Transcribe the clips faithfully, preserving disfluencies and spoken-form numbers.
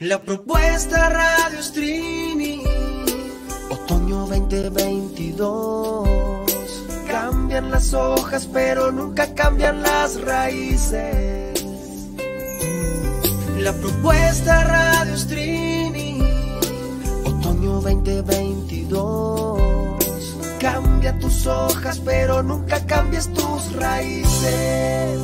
La propuesta Radio Streaming Otoño veinte veintidós. Cambian las hojas pero nunca cambian las raíces. La propuesta Radio Streaming Otoño veinte veintidós. Cambia tus hojas pero nunca cambies tus raíces.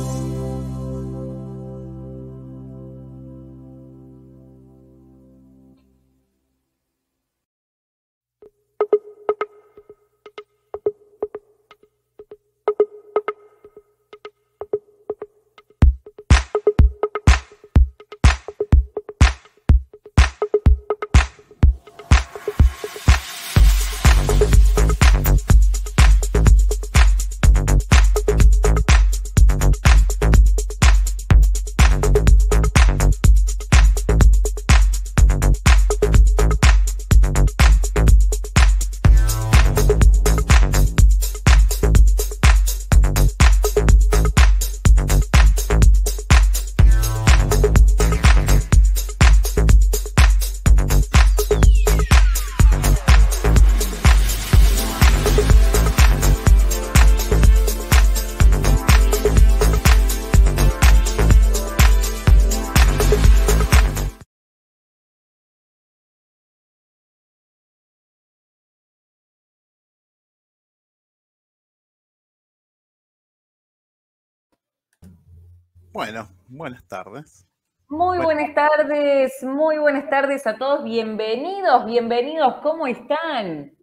Bueno, buenas tardes. Muy buenas tardes, muy buenas tardes a todos. Bienvenidos, bienvenidos. ¿Cómo están?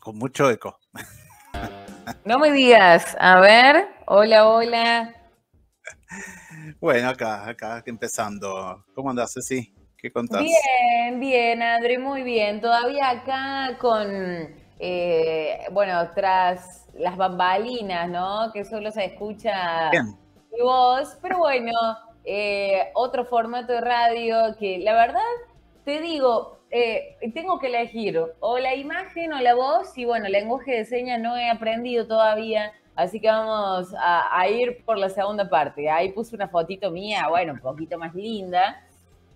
Con mucho eco. No me digas. A ver, hola, hola. Bueno, acá, acá empezando. ¿Cómo andás, Ceci? ¿Qué contás? Bien, bien, André, muy bien. Todavía acá con... Eh, bueno, tras las bambalinas, ¿no? Que solo se escucha... Bien. Y vos, pero bueno, eh, otro formato de radio que la verdad, te digo, eh, tengo que elegir o la imagen o la voz y bueno, lenguaje de señas no he aprendido todavía, así que vamos a, a ir por la segunda parte. Ahí puse una fotito mía, bueno, un poquito más linda,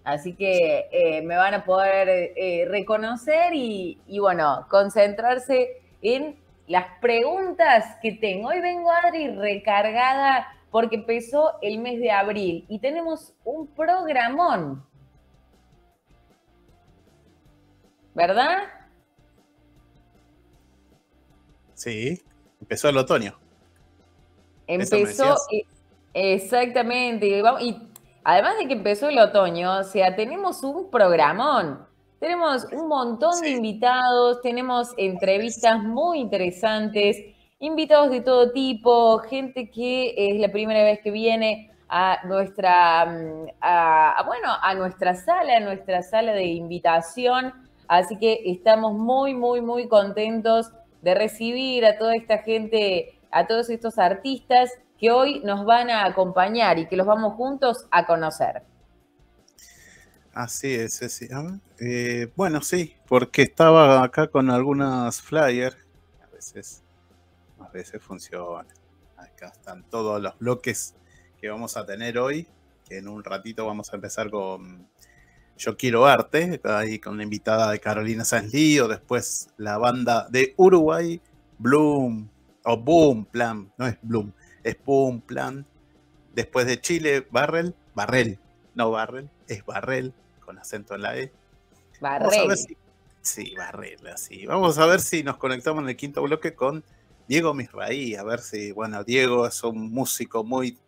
así que eh, me van a poder eh, reconocer y, y bueno, concentrarse en las preguntas que tengo. Hoy vengo, Adri, recargada porque empezó el mes de abril y tenemos un programón, ¿verdad? Sí, empezó el otoño. Empezó, exactamente. Y además de que empezó el otoño, o sea, tenemos un programón. Tenemos un montón sí. de invitados, tenemos entrevistas muy interesantes, invitados de todo tipo, gente que es la primera vez que viene a nuestra, a, a, bueno, a nuestra sala, a nuestra sala de invitación. Así que estamos muy, muy, muy contentos de recibir a toda esta gente, a todos estos artistas que hoy nos van a acompañar y que los vamos juntos a conocer. Así es, sí. Eh, bueno, sí, porque estaba acá con algunas flyers, a veces... A veces funciona. Acá están todos los bloques que vamos a tener hoy. Que en un ratito vamos a empezar con Yo Quiero Arte, ahí con la invitada de Carolina Sanzlí, o después la banda de Uruguay, Bloom, o Booom Plan, no es Bloom, es Booom Plan. Después de Chile, Barrél, Barrél, no Barrél, es Barrél, con acento en la E. Barrél. Si, sí, Barrél, así. Vamos a ver si nos conectamos en el quinto bloque con Diego Mizrahi, a ver si, bueno, Diego es un músico muy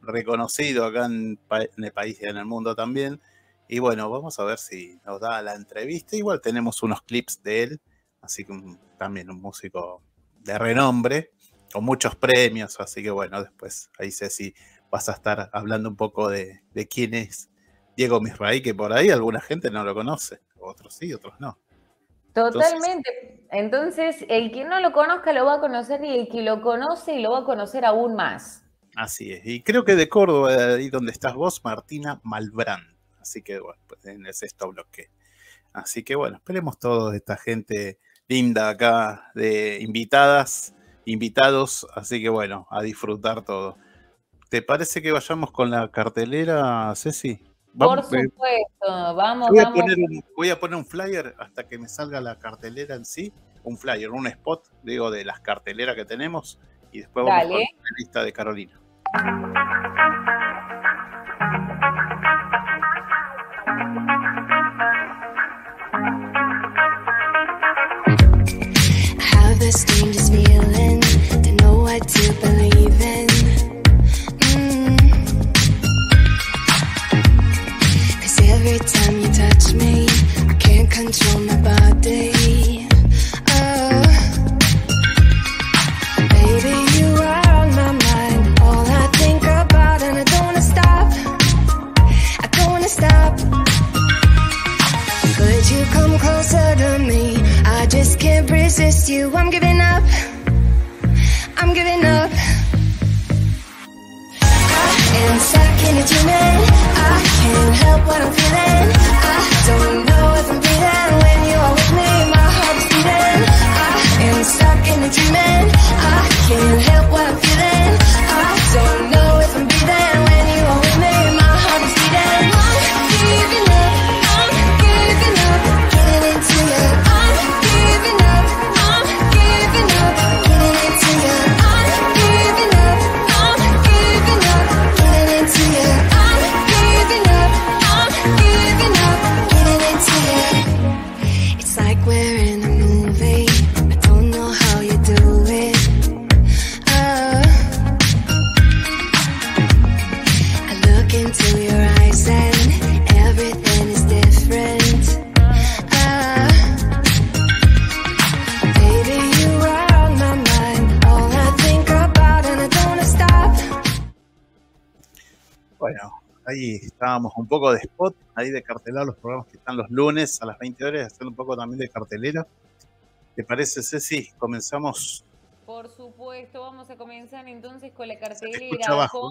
reconocido acá en, en el país y en el mundo también. Y bueno, vamos a ver si nos da la entrevista. Igual tenemos unos clips de él, así que un, también un músico de renombre, con muchos premios. Así que bueno, después ahí sé si vas a estar hablando un poco de, de quién es Diego Mizrahi, que por ahí alguna gente no lo conoce, otros sí, otros no. Totalmente. Entonces, el que no lo conozca lo va a conocer y el que lo conoce lo va a conocer aún más. Así es. Y creo que de Córdoba, ahí donde estás vos, Martina Malbrán. Así que, bueno, pues en el sexto bloque. Así que, bueno, esperemos todos esta gente linda acá de invitadas, invitados. Así que, bueno, a disfrutar todo. ¿Te parece que vayamos con la cartelera, Ceci? Vamos, por supuesto, vamos, voy, vamos. A poner, voy a poner un flyer hasta que me salga la cartelera en sí, un flyer, un spot, digo, de las carteleras que tenemos, y después vamos Dale. a poner la lista de Carolina. Have the strangest feeling to know what to believe in. Every time you touch me, I can't control my body. Oh, baby, you are on my mind. All I think about, and I don't wanna stop. I don't wanna stop. Could you come closer to me? I just can't resist you. I'm giving up. I'm giving up. Inside, can you tune in? I can't help what I'm feeling. I don't know if I'm breathing. When you are with me, my heart is beating. I am stuck in a dreaming. I can't help what I'm feeling. I don't know if I'm breathing. When you are with me, my heart is beating. I'm giving up, I'm giving up, getting into you. I'm giving up, I'm giving up, getting into you. I'm giving up, I'm giving up. Bueno, ahí estábamos un poco de spot, ahí de cartelera, los programas que están los lunes a las veinte horas, hacer un poco también de cartelera. ¿Te parece, Ceci? Comenzamos. Por supuesto, vamos a comenzar entonces con la cartelera. Con...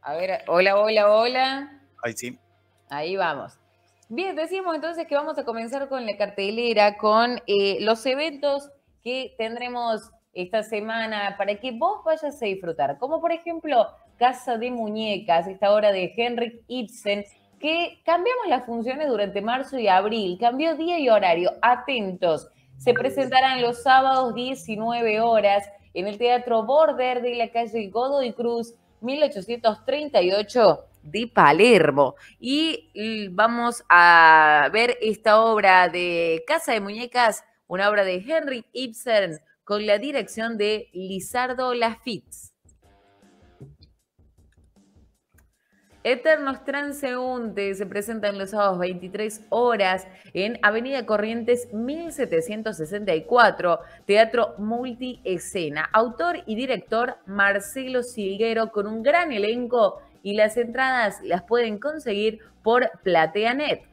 A ver, hola, hola, hola. Ahí sí. Ahí vamos. Bien, decimos entonces que vamos a comenzar con la cartelera, con eh, los eventos que tendremos esta semana para que vos vayas a disfrutar. Como por ejemplo... Casa de Muñecas, esta obra de Henrik Ibsen, que cambiamos las funciones durante marzo y abril, cambió día y horario, atentos. Se presentarán los sábados diecinueve horas en el Teatro Border de la calle Godoy Cruz, mil ochocientos treinta y ocho de Palermo. Y vamos a ver esta obra de Casa de Muñecas, una obra de Henrik Ibsen con la dirección de Lizardo Lafitte. Eternos Transeúntes se presentan los sábados veintitrés horas en Avenida Corrientes mil setecientos sesenta y cuatro, Teatro Multiescena. Autor y director Marcelo Silguero con un gran elenco, y las entradas las pueden conseguir por PlateaNet.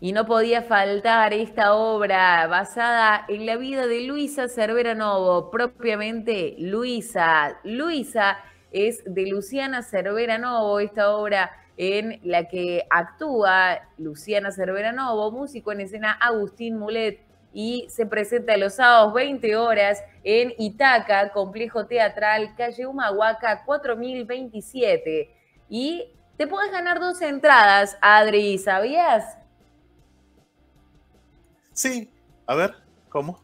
Y no podía faltar esta obra basada en la vida de Luisa Cervera Novo, propiamente Luisa. Luisa es de Luciana Cervera Novo, esta obra en la que actúa Luciana Cervera Novo, músico en escena Agustín Mulet, y se presenta los sábados veinte horas en Itaca, Complejo Teatral, calle Humahuaca cuatro mil veintisiete. Y te podés ganar dos entradas, Adri, ¿sabías? Sí, a ver, ¿cómo?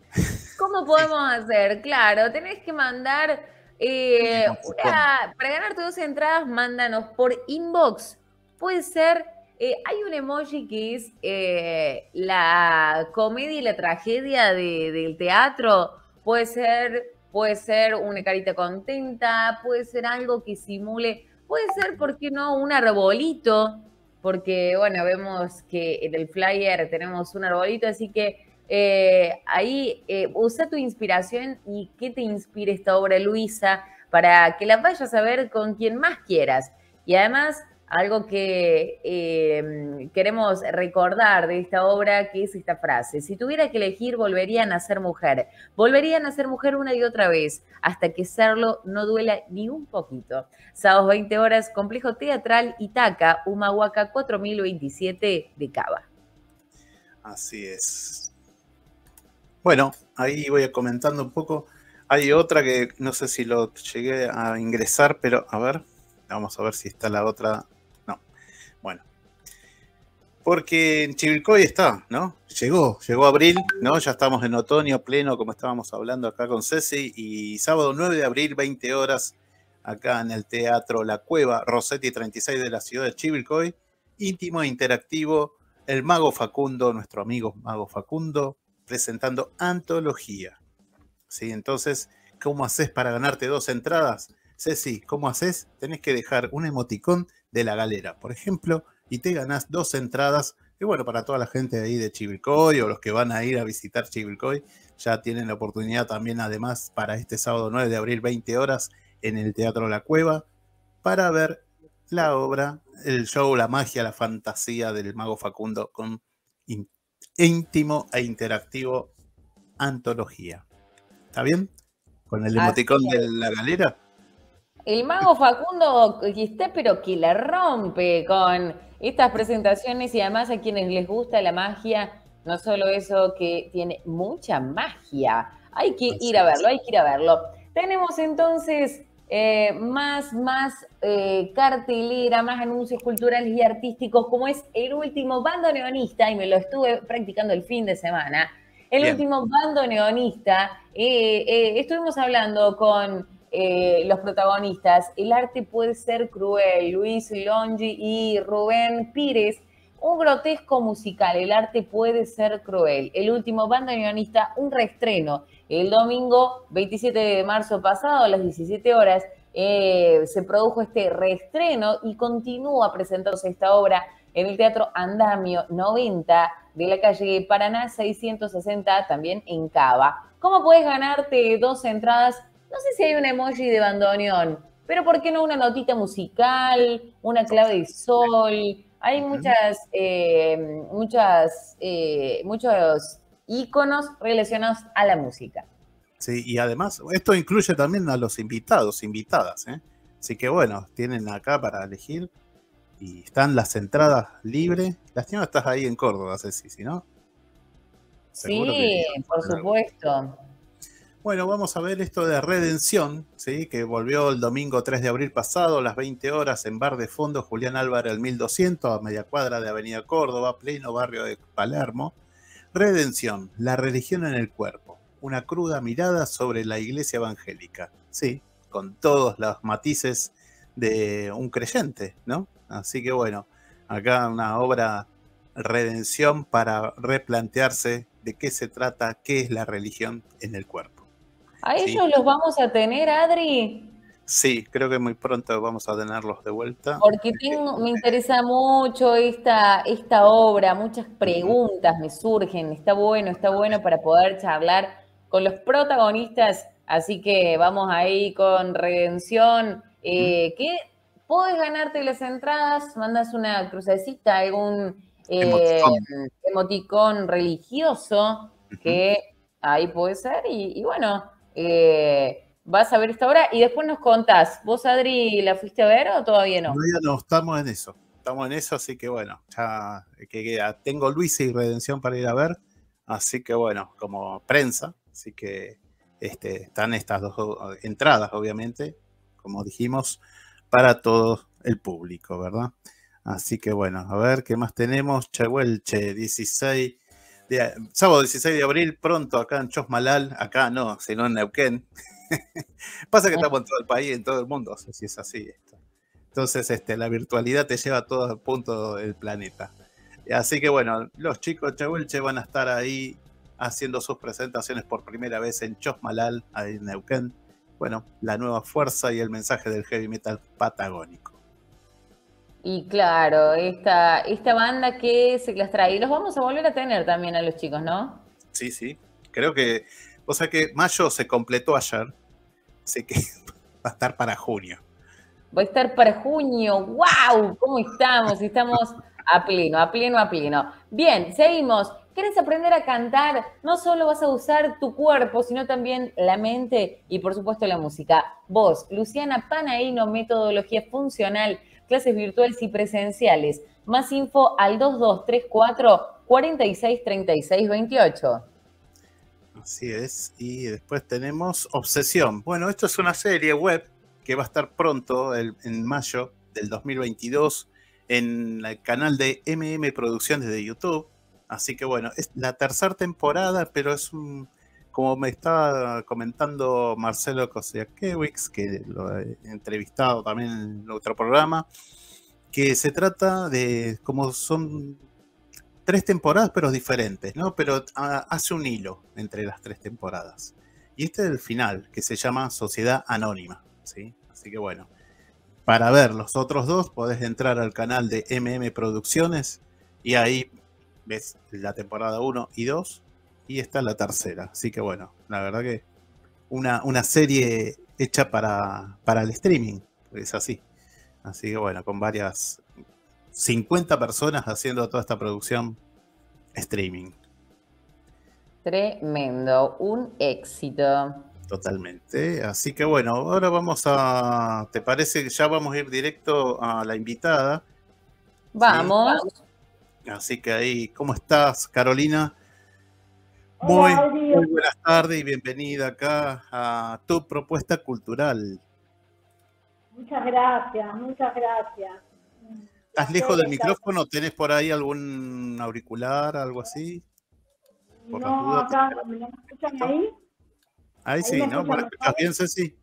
¿Cómo podemos hacer? Claro, tenés que mandar, eh, una, para ganarte dos entradas, mándanos por inbox. Puede ser, eh, hay un emoji que es eh, la comedia y la tragedia de, del teatro. Puede ser, puede ser una carita contenta, puede ser algo que simule, puede ser, ¿por qué no?, un arbolito. Porque, bueno, vemos que en el flyer tenemos un arbolito, así que eh, ahí eh, usa tu inspiración y qué te inspira esta obra, Luisa, para que la vayas a ver con quien más quieras. Y además, algo que eh, queremos recordar de esta obra, que es esta frase: si tuviera que elegir, volvería a nacer mujer. Volvería a nacer mujer una y otra vez, hasta que serlo no duela ni un poquito. Sábados veinte horas, Complejo Teatral Itaca, Humahuaca cuatro mil veintisiete de Cava. Así es. Bueno, ahí voy a comentando un poco. Hay otra que no sé si lo llegué a ingresar, pero a ver, vamos a ver si está la otra. No, bueno. Porque en Chivilcoy está, ¿no? Llegó, llegó abril, ¿no? Ya estamos en otoño pleno, como estábamos hablando acá con Ceci, y sábado nueve de abril, veinte horas, acá en el Teatro La Cueva, Rossetti treinta y seis de la ciudad de Chivilcoy, íntimo e interactivo, el Mago Facundo, nuestro amigo Mago Facundo, presentando Antología. ¿Sí? Entonces, ¿cómo haces para ganarte dos entradas? Ceci, ¿cómo haces? Tenés que dejar un emoticón de la galera, por ejemplo, y te ganás dos entradas. Y bueno, para toda la gente de ahí de Chivilcoy o los que van a ir a visitar Chivilcoy, ya tienen la oportunidad también, además, para este sábado nueve de abril, veinte horas, en el Teatro La Cueva, para ver la obra, el show, la magia, la fantasía del Mago Facundo con íntimo e interactivo Antología. ¿Está bien? Con el emoticón de la galera. El Mago Facundo está, pero que la rompe con estas presentaciones, y además a quienes les gusta la magia, no solo eso, que tiene mucha magia. Hay que ir a verlo, hay que ir a verlo. Tenemos entonces eh, más, más eh, cartelera, más anuncios culturales y artísticos, como es el último bandoneonista, y me lo estuve practicando el fin de semana. El Bien. último bandoneonista, eh, eh, estuvimos hablando con... Eh, los protagonistas, el arte puede ser cruel, Luis Longhi y Rubén Pires, un grotesco musical, el arte puede ser cruel, el último bandoneonista, un reestreno, el domingo veintisiete de marzo pasado a las diecisiete horas eh, se produjo este reestreno y continúa presentándose esta obra en el Teatro Andamio noventa de la calle Paraná seiscientos sesenta, también en Cava. ¿Cómo puedes ganarte dos entradas? No sé si hay un emoji de bandoneón, pero ¿por qué no una notita musical, una clave de sol? Hay muchas, eh, muchas, eh, muchos íconos relacionados a la música. Sí, y además esto incluye también a los invitados, invitadas, ¿eh? Así que bueno, tienen acá para elegir y están las entradas libres. Lástima, estás ahí en Córdoba, Ceci, si no. Seguro sí, que por supuesto. Algo. Bueno, vamos a ver esto de Redención, ¿sí? Que volvió el domingo tres de abril pasado a las veinte horas en Bar de Fondo, Julián Álvarez al mil doscientos, a media cuadra de Avenida Córdoba, pleno barrio de Palermo. Redención, la religión en el cuerpo, una cruda mirada sobre la iglesia evangélica, sí, con todos los matices de un creyente, ¿no? Así que bueno, acá una obra Redención para replantearse de qué se trata, qué es la religión en el cuerpo. ¿A ellos sí los vamos a tener, Adri? Sí, creo que muy pronto vamos a tenerlos de vuelta. Porque tengo, me interesa mucho esta, esta obra, muchas preguntas me surgen. Está bueno, está bueno para poder charlar con los protagonistas. Así que vamos ahí con Redención. Eh, ¿Qué? Podés ganarte las entradas, mandas una crucecita, algún eh, emoticón. emoticón religioso, uh-huh. que ahí puede ser. Y, y bueno... Eh, vas a ver esta obra y después nos contás. ¿Vos, Adri, la fuiste a ver o todavía no? Todavía no, estamos en eso. Estamos en eso, así que bueno, ya que, que tengo Luis y Redención para ir a ver. Así que bueno, como prensa, así que este, están estas dos entradas, obviamente, como dijimos, para todo el público, ¿verdad? Así que bueno, a ver qué más tenemos. Chehuelche, dieciséis. De, sábado dieciséis de abril, pronto acá en Chosmalal, acá no, sino en Neuquén. Pasa que estamos en todo el país, en todo el mundo, si es así esto. Entonces este, la virtualidad te lleva a todo el punto del planeta. Así que bueno, los chicos Chehuelche van a estar ahí haciendo sus presentaciones por primera vez en Chosmalal, ahí en Neuquén. Bueno, la nueva fuerza y el mensaje del heavy metal patagónico. Y claro, esta, esta banda que se las trae. Y los vamos a volver a tener también a los chicos, ¿no? Sí, sí. Creo que... O sea que mayo se completó ayer. Así que va a estar para junio. Va a estar para junio. ¡Wow! ¿Cómo estamos? Estamos a pleno, a pleno, a pleno. Bien, seguimos. ¿Querés aprender a cantar? No solo vas a usar tu cuerpo, sino también la mente y, por supuesto, la música. Vos, Luciana Panaino, metodología funcional, clases virtuales y presenciales. Más info al dos dos tres cuatro cuatro seis tres seis dos ocho. Así es. Y después tenemos Obsesión. Bueno, esto es una serie web que va a estar pronto, el, en mayo del dos mil veintidós, en el canal de M M Producciones de YouTube. Así que bueno, es la tercera temporada, pero es un... Como me estaba comentando Marcelo Kosciakiewicz, que lo he entrevistado también en otro programa, que se trata de, como son tres temporadas, pero diferentes, ¿no? Pero hace un hilo entre las tres temporadas. Y este es el final, que se llama Sociedad Anónima, ¿sí? Así que bueno, para ver los otros dos, podés entrar al canal de M M Producciones y ahí ves la temporada uno y dos. Y está la tercera. Así que bueno, la verdad que una, una serie hecha para, para el streaming. Es así. Así que bueno, con varias cincuenta personas haciendo toda esta producción streaming. Tremendo. Un éxito. Totalmente. Así que bueno, ahora vamos a... ¿Te parece que ya vamos a ir directo a la invitada? Vamos. ¿Sí? Así que ahí, ¿cómo estás, Carolina? Muy, muy buenas tardes y bienvenida acá a tu propuesta cultural. Muchas gracias, muchas gracias. ¿Estás lejos del micrófono? ¿Tenés por ahí algún auricular, algo así? Por no, acá, ¿me escuchan ahí? Ahí sí, ¿no? ¿Me escuchas bien, Ceci?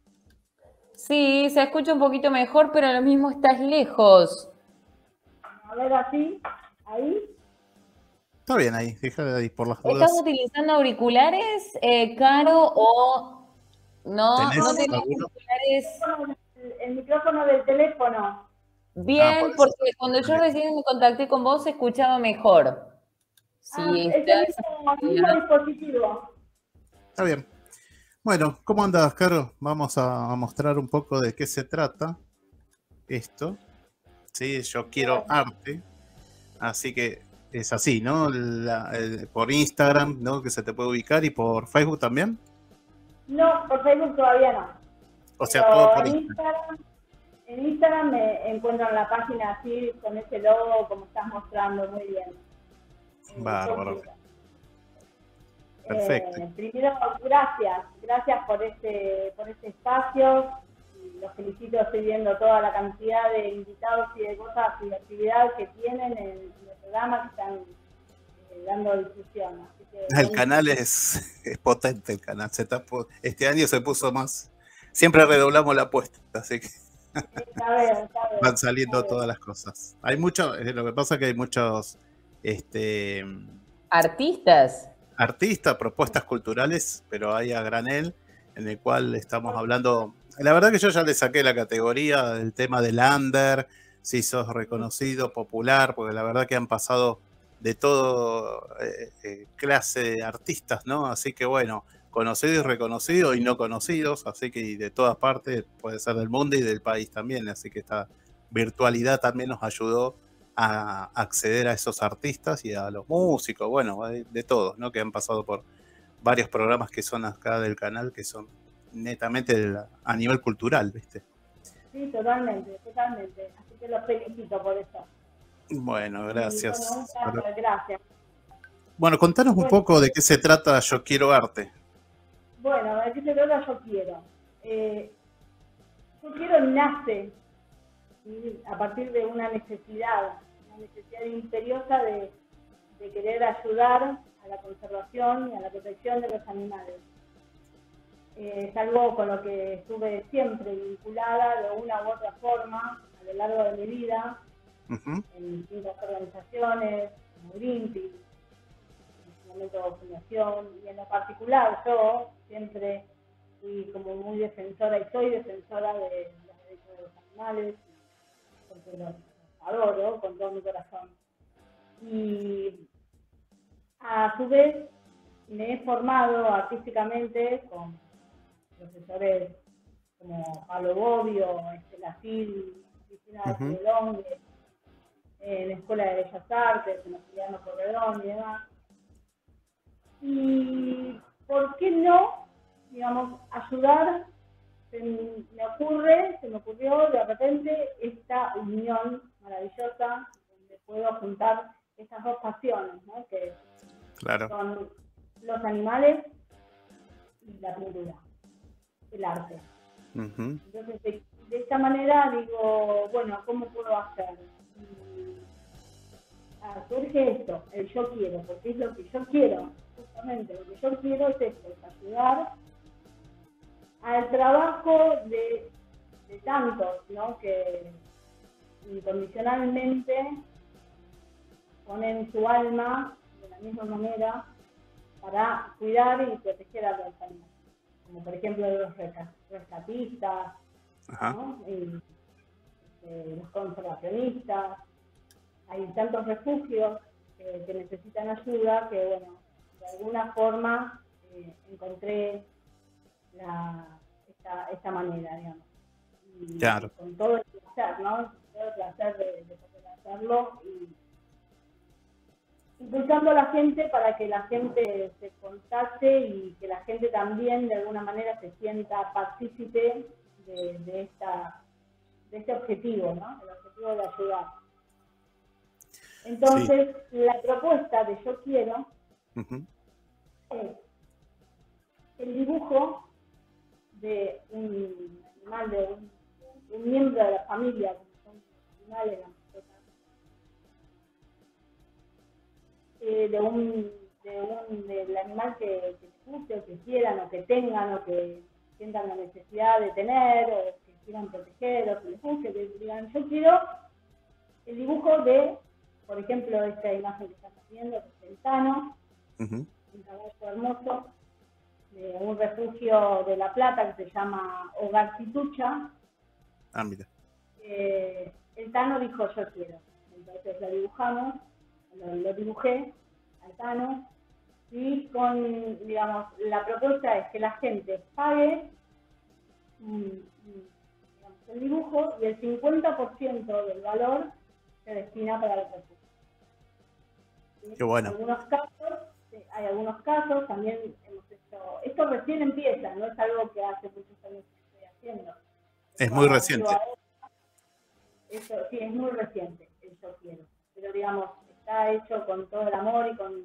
Sí, se escucha un poquito mejor, pero lo mismo estás lejos. A ver, así, ahí. Está bien ahí, fíjate ahí por las dudas. ¿Estás utilizando auriculares, eh, Caro, o no? No tenés auriculares. El, el micrófono del teléfono. Bien, ah, por porque cuando yo recién me contacté con vos, escuchaba mejor. Sí, ah, estás... es el mismo dispositivo. Está bien. Bueno, ¿cómo andas, Caro? Vamos a mostrar un poco de qué se trata esto. Sí, yo quiero arte, así que... Es así, ¿no? La, el, por Instagram, ¿no? Que se te puede ubicar y por Facebook también. No, por Facebook todavía no. O sea, pero todo por en Instagram. Instagram. En Instagram me encuentro en la página así, con ese logo, como estás mostrando, muy bien. Bárbaro. Perfecto. Eh, primero, gracias. Gracias por este, por este espacio. Los felicito, estoy viendo toda la cantidad de invitados y de cosas y de actividades que tienen en el programa que están eh, dando difusión. Así que, el canal es, es potente, el canal. Se está, este año se puso más. Siempre redoblamos la apuesta, así que está bien, está bien, van saliendo todas las cosas. Hay mucho, lo que pasa es que hay muchos este, artistas. Artistas, propuestas culturales, pero hay a granel, en el cual estamos hablando. La verdad que yo ya le saqué la categoría del tema del under, si sos reconocido, popular, porque la verdad que han pasado de todo eh, eh, clase de artistas, ¿no? Así que bueno, conocidos, reconocidos y no conocidos, así que de todas partes, puede ser del mundo y del país también, así que esta virtualidad también nos ayudó a acceder a esos artistas y a los músicos, bueno, de, de todos, ¿no? Que han pasado por varios programas que son acá del canal, que son netamente el, a nivel cultural, ¿viste? Sí, totalmente, totalmente. Así que los felicito por eso. Bueno, gracias. Bueno, gracias, gracias. Bueno, contanos un bueno, poco de qué se trata Yo Quiero Arte. Bueno, de qué se trata Yo Quiero. Eh, Yo Quiero nace a partir de una necesidad, una necesidad imperiosa de, de querer ayudar a la conservación y a la protección de los animales. Eh, es algo con lo que estuve siempre vinculada de una u otra forma a lo largo de mi vida, uh-huh. en distintas organizaciones, como Greenpeace, en el momento de fundación, y en lo particular yo siempre fui como muy defensora, y soy defensora de los derechos de los animales, porque los adoro con todo mi corazón. Y a su vez me he formado artísticamente con profesores como Pablo Bovio, Estela Cid, Luciana Cervera Novo, en la Escuela de Bellas Artes, en Ociliano Corredón y demás. Y por qué no, digamos, ayudar, se me ocurre, se me ocurrió de repente esta unión maravillosa donde puedo juntar estas dos pasiones, ¿no? Que claro. Son los animales la pluralidad, el arte. Uh-huh. Entonces, de, de esta manera digo, bueno, ¿cómo puedo hacer? Y, ah, surge esto, el yo quiero, porque es lo que yo quiero, justamente, lo que yo quiero es esto, es ayudar al trabajo de, de tantos, ¿no? Que incondicionalmente ponen su alma de la misma manera para cuidar y proteger a los animales, como por ejemplo los rescatistas, ¿no? Y, eh, los conservacionistas. Hay tantos refugios eh, que necesitan ayuda que, bueno, de alguna forma eh, encontré la, esta, esta manera, digamos. Y claro, con todo el placer, ¿no? Todo el placer de, de poder hacerlo y impulsando a la gente para que la gente se contacte y que la gente también de alguna manera se sienta partícipe de, de, esta, de este objetivo, ¿no? El objetivo de ayudar. Entonces, sí, la propuesta de Yo Quiero, uh-huh, es el dibujo de un animal, de un, de un miembro de la familia, como son animales, las mascotas, eh, de un, de un, del animal que les guste o que quieran o que tengan o que sientan la necesidad de tener o que quieran proteger o que les guste, que digan, yo quiero el dibujo de, por ejemplo, esta imagen que estamos viendo, que es el Tano, uh-huh, un caballo hermoso, de un refugio de La Plata que se llama Hogar Pitucha. Ah, mira. Eh, el Tano dijo, yo quiero. Entonces lo dibujamos, lo, lo dibujé al Tano, y con, digamos, la propuesta es que la gente pague digamos, el dibujo y el cincuenta por ciento del valor se destina para el refugio. Qué bueno. En algunos casos, hay algunos casos, también hemos hecho... Esto recién empieza, no es algo que hace muchos años que estoy haciendo. Es muy reciente. Eso, sí, es muy reciente, el yo quiero. Pero digamos, está hecho con todo el amor y con,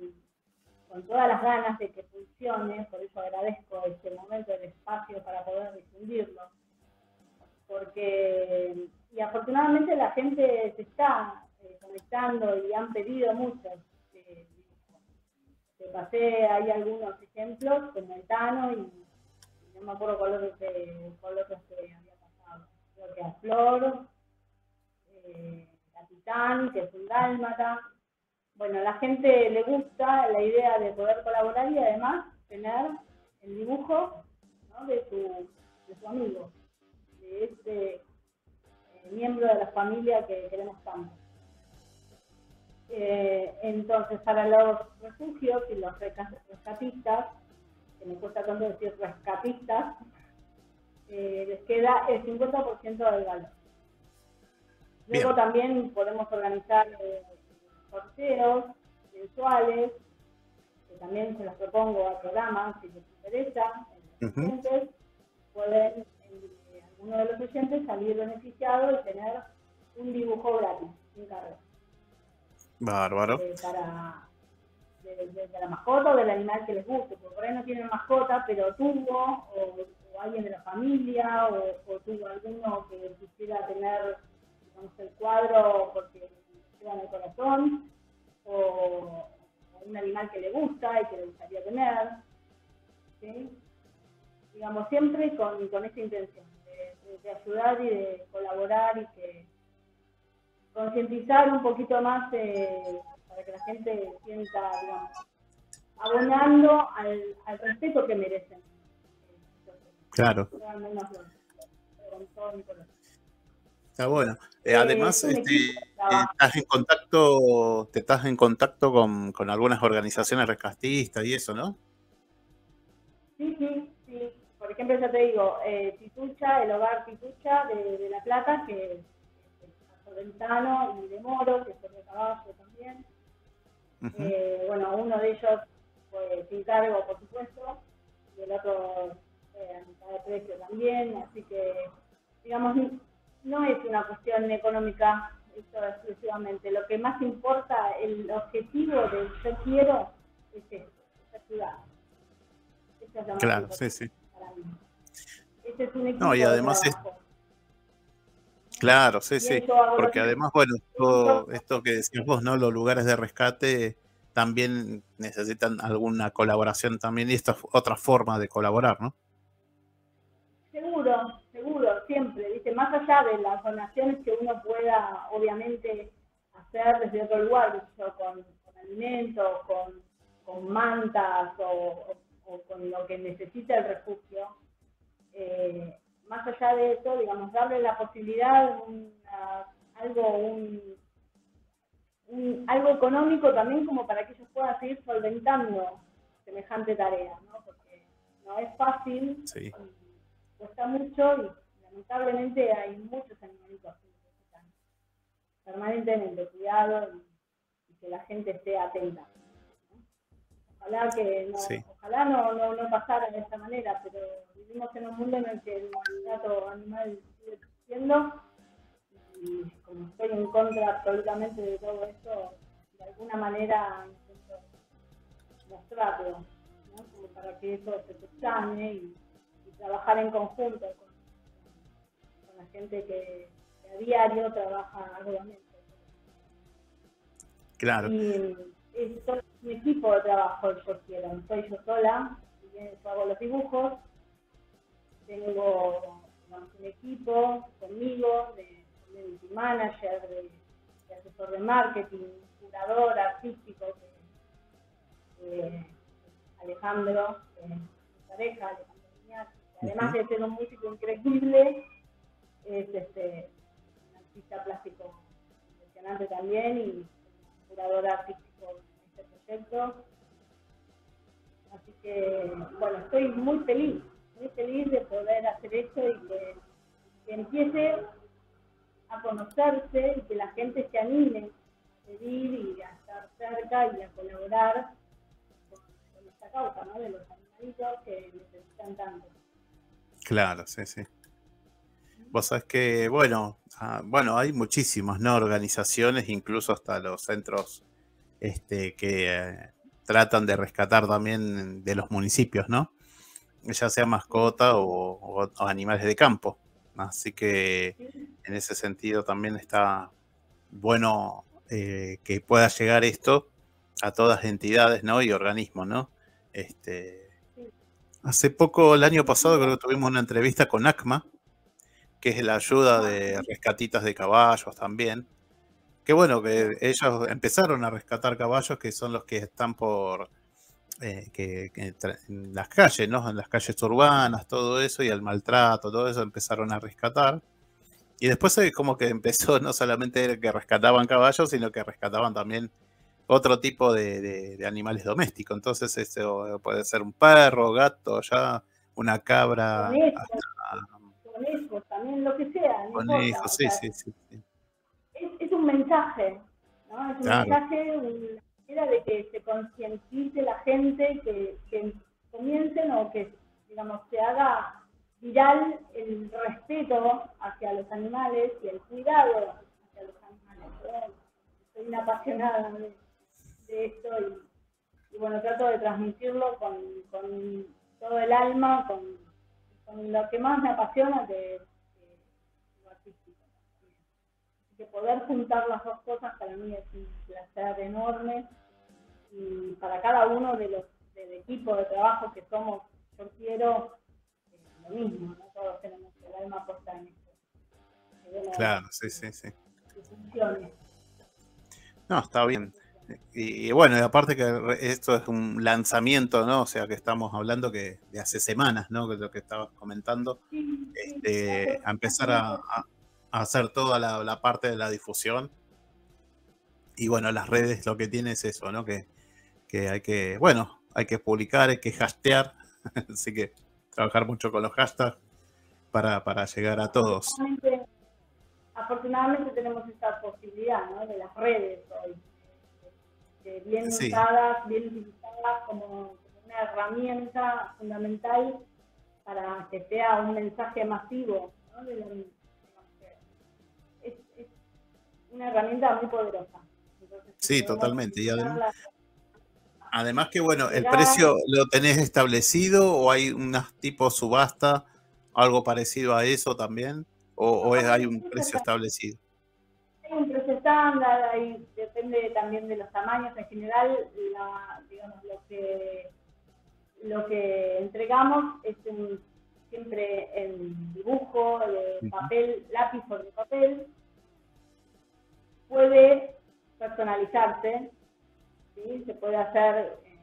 con todas las ganas de que funcione, por eso agradezco este momento, el espacio para poder difundirlo. Porque, y afortunadamente la gente se está eh, conectando y han pedido muchos. Te pasé ahí algunos ejemplos como el Tano y, y no me acuerdo cuál otro que, cuál otro que había pasado. Creo que a Flor, eh, a Titán, que es un dálmata. Bueno, a la gente le gusta la idea de poder colaborar y además tener el dibujo, ¿no? de, su, de su amigo, de este eh, miembro de la familia que queremos tanto. Eh, entonces, para los refugios y los rescatistas, que me cuesta tanto decir rescatistas, eh, les queda el cincuenta por ciento del valor. Luego bien, también podemos organizar eh, sorteos mensuales, que también se los propongo al programa, si les interesa, en los oyentes, uh-huh, pueden eh, alguno de los oyentes salir beneficiado y tener un dibujo gratis, sin cargo. Bárbaro. Eh, para de, de, de la mascota o del animal que les guste, porque por ahí no tienen mascota, pero tuvo, o, o alguien de la familia, o, o tuvo alguno que quisiera tener, digamos, el cuadro porque lleva en el corazón, o, o un animal que le gusta y que le gustaría tener, ¿sí? Digamos, siempre con, con esta intención de, de, de ayudar y de colaborar y que concientizar un poquito más eh, para que la gente sienta, digamos, abonando al, al respeto que merecen. Claro. Está bueno. Eh, además, es este, estás en contacto, te estás en contacto con, con algunas organizaciones rescatistas y eso, ¿no? Sí, sí, sí. Por ejemplo, yo te digo, eh, Pitucha, el Hogar Pitucha de, de La Plata, que Ventano y de Moro, que son de caballo también. Uh -huh. eh, bueno, uno de ellos fue sin cargo, por supuesto, y el otro eh, a mitad de precio también. Así que, digamos, no es una cuestión económica, esto exclusivamente. Lo que más importa, el objetivo de yo quiero, es esto, es ayudar. Es Claro, sí, sí. Este es un equipo no, y además de trabajo. Es... Claro, sí, sí. Porque además, bueno, todo esto que decías vos, ¿no? Los lugares de rescate también necesitan alguna colaboración también, y esta es otra forma de colaborar, ¿no? Seguro, seguro, siempre, ¿viste? Más allá de las donaciones que uno pueda, obviamente, hacer desde otro lugar, con, con alimentos, con, con mantas o, o, o con lo que necesita el refugio, eh, más allá de eso, digamos, darle la posibilidad, una, algo, un... Un, algo económico también como para que ellos puedan seguir solventando semejante tarea, ¿no? Porque no es fácil, sí. Y cuesta mucho y lamentablemente hay muchos animalitos que necesitan permanentemente cuidado y, y que la gente esté atenta, ¿no? Ojalá que no, sí. ojalá no, no, no pasara de esta manera, pero vivimos en un mundo en el que el maltrato animal sigue existiendo. Y como estoy en contra absolutamente de todo esto, de alguna manera intento mostrarlo, ¿no? Como para que eso se sane y, y trabajar en conjunto con, con la gente que, que a diario trabaja arduamente. Claro. Y es todo un equipo de trabajo que yo quiero. No soy yo sola, yo hago los dibujos, tengo un equipo conmigo de community manager, de, de asesor de marketing, curador artístico, de, de Alejandro, de mi pareja, Alejandro Niñas, que además de ser un músico increíble, es este, un artista plástico impresionante también y curador artístico de este proyecto. Así que, bueno, estoy muy feliz, muy feliz de poder hacer esto y que, que empiece a conocerse y que la gente se anime a pedir y a estar cerca y a colaborar con, con esta causa, ¿no? De los animalitos que necesitan tanto. Claro, sí, sí. Vos sabés que, bueno, ah, bueno, hay muchísimas, ¿no? Organizaciones, incluso hasta los centros este, que eh, tratan de rescatar también de los municipios, ¿no? Ya sea mascota o, o, o animales de campo. Así que en ese sentido también está bueno eh, que pueda llegar esto a todas las entidades, ¿no? Y organismos, ¿no? Este, hace poco, el año pasado, creo que tuvimos una entrevista con ACMA, que es la ayuda de rescatitas de caballos también. Que bueno, que ellos empezaron a rescatar caballos que son los que están por eh, que, que en las calles, ¿no? En las calles urbanas, todo eso, y el maltrato, todo eso empezaron a rescatar. Y después es como que empezó, no solamente que rescataban caballos, sino que rescataban también otro tipo de, de, de animales domésticos. Entonces eso puede ser un perro, gato, ya una cabra. Conejos, hasta... también lo que sea. Conejos, sí, o sea, sí, sí, sí. Es, es un mensaje, ¿no? Es un claro. mensaje, una manera de que se concientice la gente, que, que comiencen o que, digamos, se haga viral el respeto hacia los animales y el cuidado hacia los animales. Yo soy una apasionada de, de esto y, y bueno, trato de transmitirlo con, con todo el alma, con, con lo que más me apasiona, que es lo artístico. Así que poder juntar las dos cosas para mí es un placer enorme y para cada uno de los del equipo de trabajo que somos, yo quiero lo mismo, ¿no? Todos tenemos el alma puesta en esto. Claro, sí, sí, sí. No, está bien. Y, y bueno, y aparte que esto es un lanzamiento, ¿no? O sea, que estamos hablando que de hace semanas, ¿no? Que es lo que estabas comentando. Sí, este, sí, claro. A empezar a, a hacer toda la, la parte de la difusión. Y bueno, las redes lo que tiene es eso, ¿no? Que, que hay que, bueno, hay que publicar, hay que hastear. Así que trabajar mucho con los hashtags para, para llegar a todos. Afortunadamente, afortunadamente tenemos esta posibilidad, ¿no? De las redes hoy, de, de bien sí. usadas, bien utilizadas como una herramienta fundamental para que sea un mensaje masivo, ¿no? De la, de la, es, es una herramienta muy poderosa. Entonces, sí, totalmente. Y además, Además que, bueno, ¿el precio lo tenés establecido o hay unos tipos subasta, algo parecido a eso también? ¿O, o es, hay un precio establecido? Hay un precio estándar, hay, depende también de los tamaños. En general, la, digamos, lo que, lo que entregamos es un, siempre en dibujo, de papel, lápiz sobre papel. Puede personalizarse. ¿Sí? Se puede hacer eh,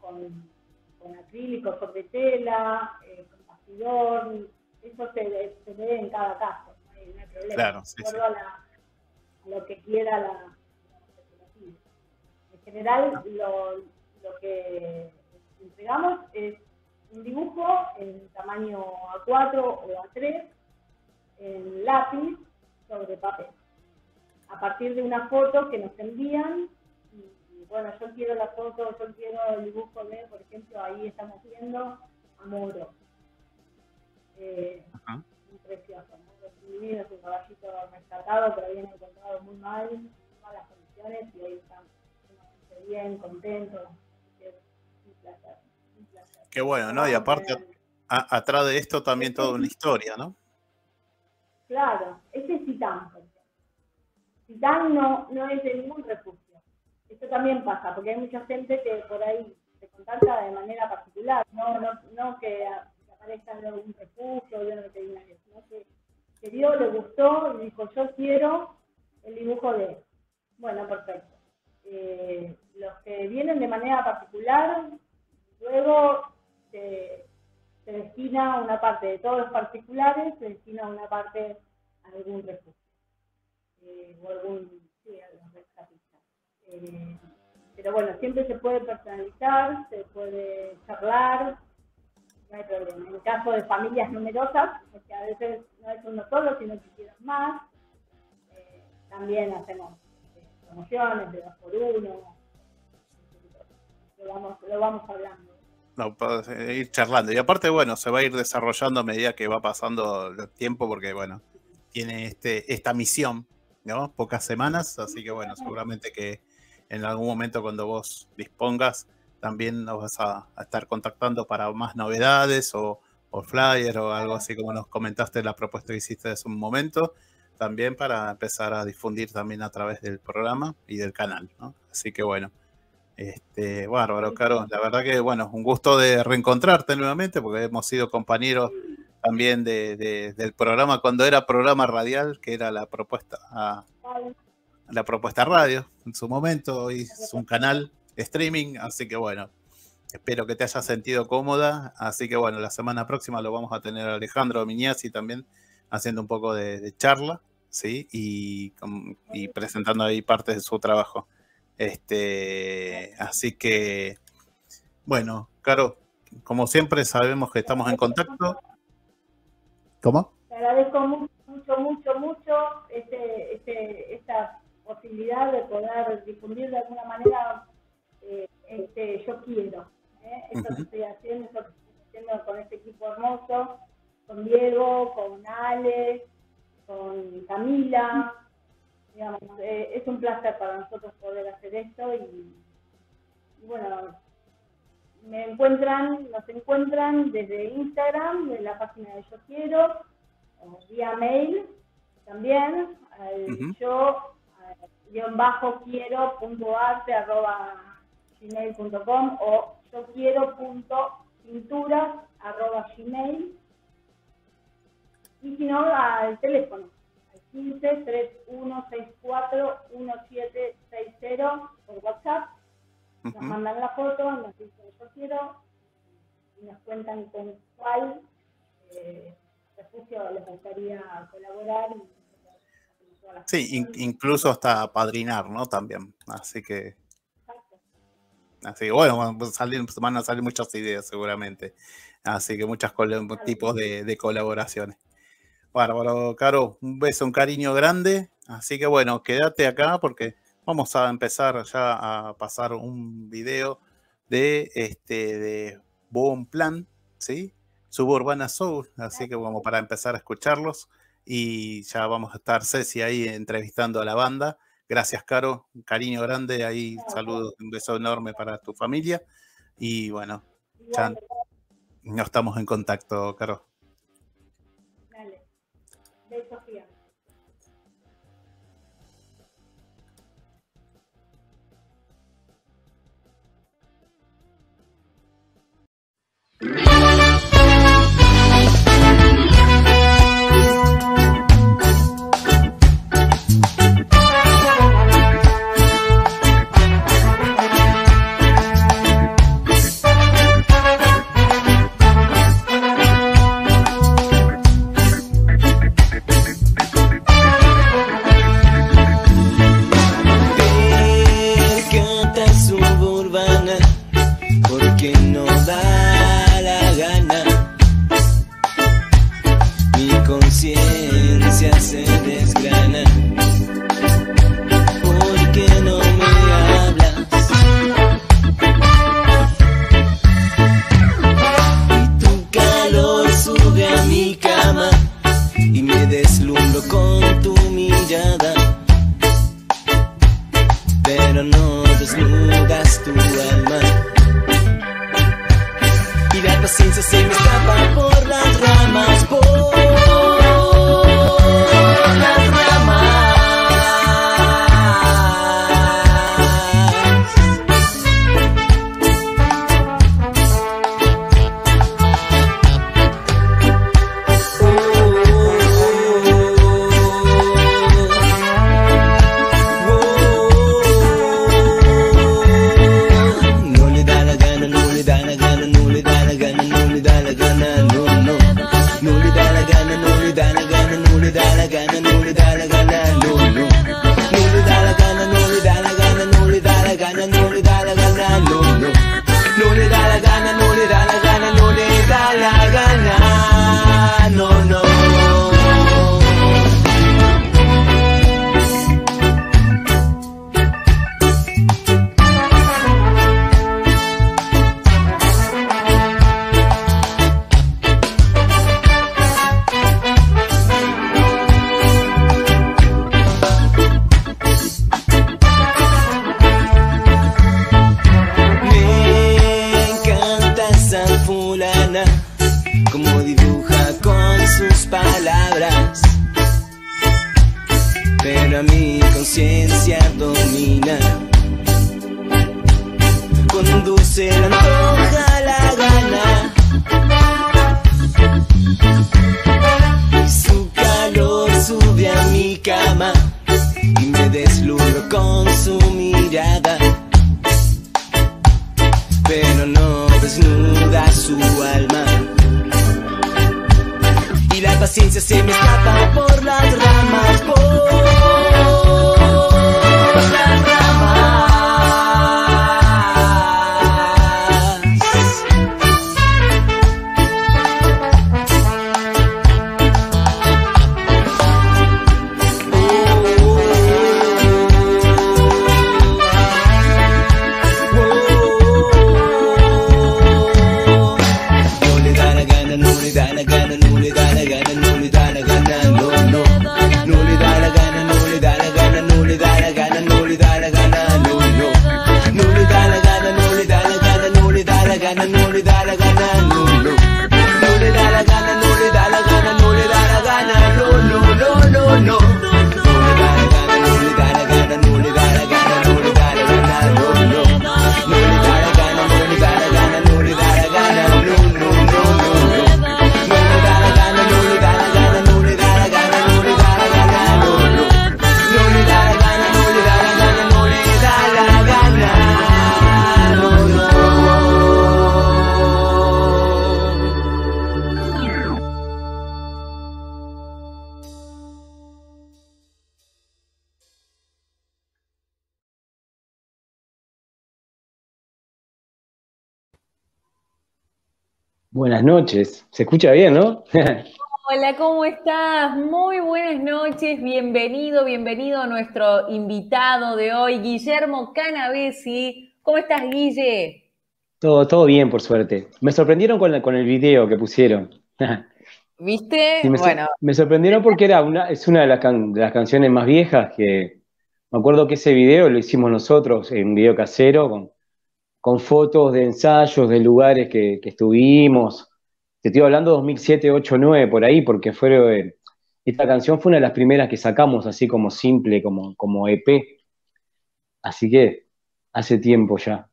con, con acrílico, sobre tela, eh, con bastidor, eso se, se ve en cada caso, no hay, no hay problema, claro, sí, de acuerdo sí. a, la, a lo que quiera la, la en general, no. lo, lo que entregamos es un dibujo en tamaño A cuatro o A tres, en lápiz sobre papel, a partir de una foto que nos envían. Bueno, yo quiero la foto, yo quiero el dibujo de, por ejemplo, ahí estamos viendo a Moro. Eh, muy precioso, ¿no? Divino, es un caballito rescatado, pero bien encontrado muy mal, en todas las condiciones, y ahí están bien, contentos. Es un placer, un placer. Qué bueno, ¿no? Y aparte, a, atrás de esto también sí. toda una historia, ¿no? Claro, ese es Titán. Titán no, no es de ningún refugio. Esto también pasa, porque hay mucha gente que por ahí se contacta de manera particular, no, no, no que aparezca de algún refugio, de un veterinario, sino que se dio, le gustó y dijo, yo quiero el dibujo de... Bueno, perfecto. Eh, los que vienen de manera particular, luego se, se destina una parte de todos los particulares, se destina una parte a algún refugio. Eh, o algún... Sí, a los rescatistas. Eh, pero bueno, siempre se puede personalizar, se puede charlar, no hay problema. En el caso de familias numerosas, porque a veces no es uno solo, sino que quieres más, eh, también hacemos eh, promociones de dos por uno, lo vamos, lo vamos hablando. No, para ir charlando. Y aparte, bueno, se va a ir desarrollando a medida que va pasando el tiempo, porque bueno, tiene este, esta misión, ¿no? Pocas semanas, así que bueno, seguramente que en algún momento cuando vos dispongas también nos vas a, a estar contactando para más novedades o, o flyer o algo así, como nos comentaste la propuesta que hiciste hace un momento, también para empezar a difundir también a través del programa y del canal, ¿no? Así que bueno, este, bárbaro, Caro, la verdad que bueno, un gusto de reencontrarte nuevamente porque hemos sido compañeros también de, de, del programa, cuando era programa radial, que era la propuesta a, la propuesta radio en su momento, hoy es un canal streaming, así que bueno, espero que te hayas sentido cómoda, así que bueno, la semana próxima lo vamos a tener a Alejandro Miñazzi también haciendo un poco de, de charla, ¿sí? Y, y presentando ahí partes de su trabajo. Este, así que bueno, Caro, como siempre sabemos que estamos en contacto. ¿Cómo? Te agradezco mucho, mucho, mucho, mucho este, este, esta posibilidad de poder difundir de alguna manera eh, este, yo quiero, ¿eh? Esto uh-huh. que estoy haciendo, esto que estoy haciendo con este equipo hermoso, con Diego, con Ale, con Camila, digamos, eh, es un placer para nosotros poder hacer esto y, y bueno... Me encuentran, nos encuentran desde Instagram, de la página de Yo Quiero, vía mail también, al uh-huh. yo, guión bajo quiero punto arte arroba gmail punto com o yo quiero punto pintura arroba gmail, y si no al teléfono, al quince, treinta y uno sesenta y cuatro, diecisiete sesenta por WhatsApp. Nos mandan la foto, nos dicen yo quiero y nos cuentan con cuál eh, refugio les gustaría colaborar. Y, sí, in, incluso hasta padrinar, ¿no? También, así que... Exacto. Así que bueno, van a salir, van a salir muchas ideas seguramente, así que muchos tipos de, de colaboraciones. Bárbaro, Caro, un beso, un cariño grande, así que bueno, quédate acá porque... Vamos a empezar ya a pasar un video de, este, de Booom Plan, ¿sí? Suburbana Soul, así que vamos para empezar a escucharlos y ya vamos a estar Ceci ahí entrevistando a la banda Gracias, Caro. Un cariño grande. Ahí saludos, un beso enorme para tu familia. Y bueno, ya no estamos en contacto, Caro. Dale. Besos, Sofía. Buenas noches, se escucha bien, ¿no? Hola, ¿cómo estás? Muy buenas noches, bienvenido, bienvenido a nuestro invitado de hoy, Guillermo Canavesi. ¿Cómo estás, Guille? Todo, todo bien, por suerte. Me sorprendieron con, la, con el video que pusieron. ¿Viste? Sí, me, bueno. Me sorprendieron porque era una, es una de las, can, de las canciones más viejas que, Me acuerdo que ese video lo hicimos nosotros, en video casero, con, con fotos de ensayos, de lugares que, que estuvimos. Te estoy hablando dos mil siete, ocho, nueve, por ahí, porque fue, esta canción fue una de las primeras que sacamos, así como simple, como, como E P. Así que hace tiempo ya.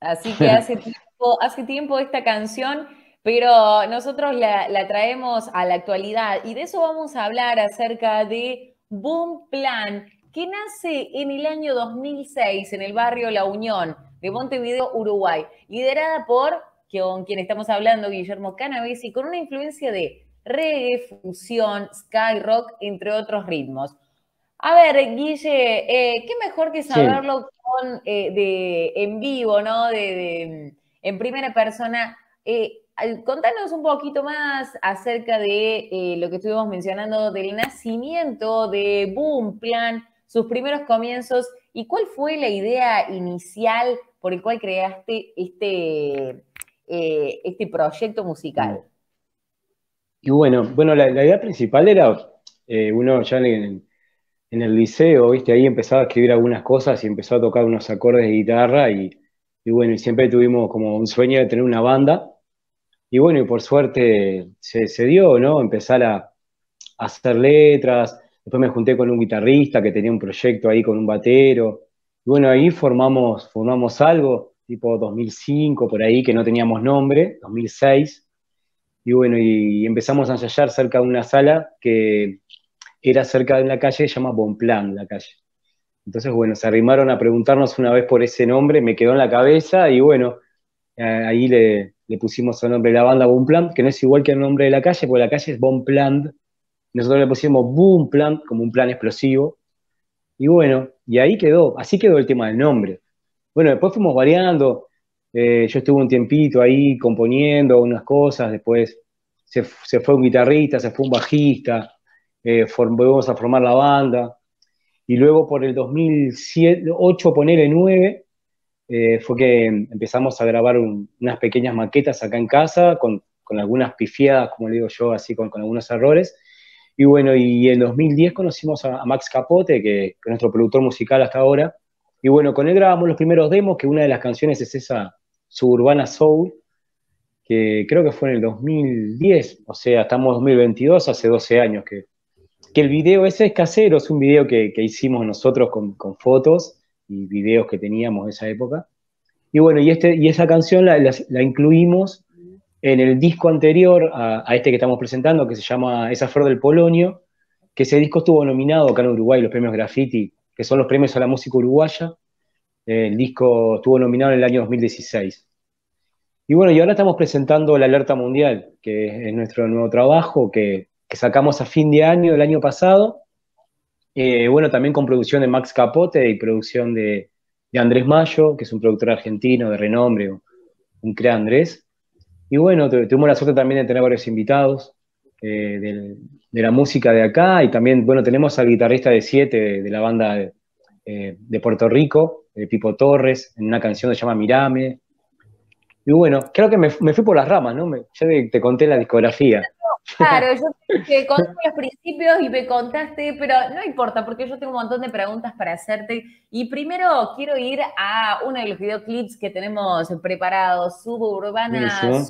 Así que hace tiempo, hace tiempo esta canción, pero nosotros la, la traemos a la actualidad. Y de eso vamos a hablar acerca de Booom Plan, que nace en el año dos mil seis en el barrio La Unión de Montevideo, Uruguay, liderada por, con quien estamos hablando, Guillermo Canavesi, con una influencia de reggae, fusión, sky rock, entre otros ritmos. A ver, Guille, eh, qué mejor que saberlo sí. con, eh, de, en vivo, ¿no? De, de, en primera persona. Eh, contanos un poquito más acerca de eh, lo que estuvimos mencionando del nacimiento de Booom Plan, sus primeros comienzos, y cuál fue la idea inicial por el cual creaste este, eh, este proyecto musical. Y bueno, bueno la, la idea principal era, eh, uno ya en el, en el liceo, viste, ahí empezaba a escribir algunas cosas y empezó a tocar unos acordes de guitarra y, y bueno, y siempre tuvimos como un sueño de tener una banda y bueno, y por suerte se, se dio, ¿no? Empezar a, a hacer letras, después me junté con un guitarrista que tenía un proyecto ahí con un batero y bueno, ahí formamos, formamos algo, tipo dos mil cinco por ahí, que no teníamos nombre, dos mil seis, y bueno, y, y empezamos a ensayar cerca de una sala que era cerca de una calle, se llama Booom Plan, la calle. Entonces, bueno, se arrimaron a preguntarnos una vez por ese nombre, me quedó en la cabeza, y bueno, eh, ahí le, le pusimos el nombre de la banda Booom Plan, que no es igual que el nombre de la calle, porque la calle es Booom Plan. Nosotros le pusimos Booom Plan, como un plan explosivo, y bueno, y ahí quedó, así quedó el tema del nombre. Bueno, después fuimos variando, eh, yo estuve un tiempito ahí componiendo unas cosas, después se, se fue un guitarrista, se fue un bajista, Eh, volvemos a formar la banda, y luego por el dos mil ocho, ponele nueve, eh, fue que empezamos a grabar un, unas pequeñas maquetas acá en casa, con, con algunas pifiadas, como le digo yo, así con, con algunos errores, y bueno, y en dos mil diez conocimos a, a Max Capote, que es nuestro productor musical hasta ahora, y bueno, con él grabamos los primeros demos, que una de las canciones es esa Suburbana Soul, que creo que fue en el dos mil diez, o sea, estamos en dos mil veintidós, hace doce años que... Que el video ese es casero, es un video que, que hicimos nosotros con, con fotos y videos que teníamos de esa época. Y bueno, y, este, y esa canción la, la, la incluimos en el disco anterior a, a este que estamos presentando, que se llama Esa Flor del Polonio, que ese disco estuvo nominado acá en Uruguay, los premios Graffiti, que son los premios a la música uruguaya. El disco estuvo nominado en el año dos mil dieciséis. Y bueno, y ahora estamos presentando La Alerta Mundial, que es nuestro nuevo trabajo, que... que sacamos a fin de año, el año pasado, eh, bueno, también con producción de Max Capote y producción de, de Andrés Mayo, que es un productor argentino de renombre, un crea Andrés, y bueno, tuvimos la suerte también de tener varios invitados eh, del, de la música de acá, y también, bueno, tenemos al guitarrista de siete de, de la banda de, eh, de Puerto Rico, de Pipo Torres, en una canción que se llama Mirame, y bueno, creo que me, me fui por las ramas, ¿no? Me, ya te, te conté la discografía. Claro, yo te conté los principios y me contaste, pero no importa, porque yo tengo un montón de preguntas para hacerte. Y primero quiero ir a uno de los videoclips que tenemos preparados, Suburbana Soul.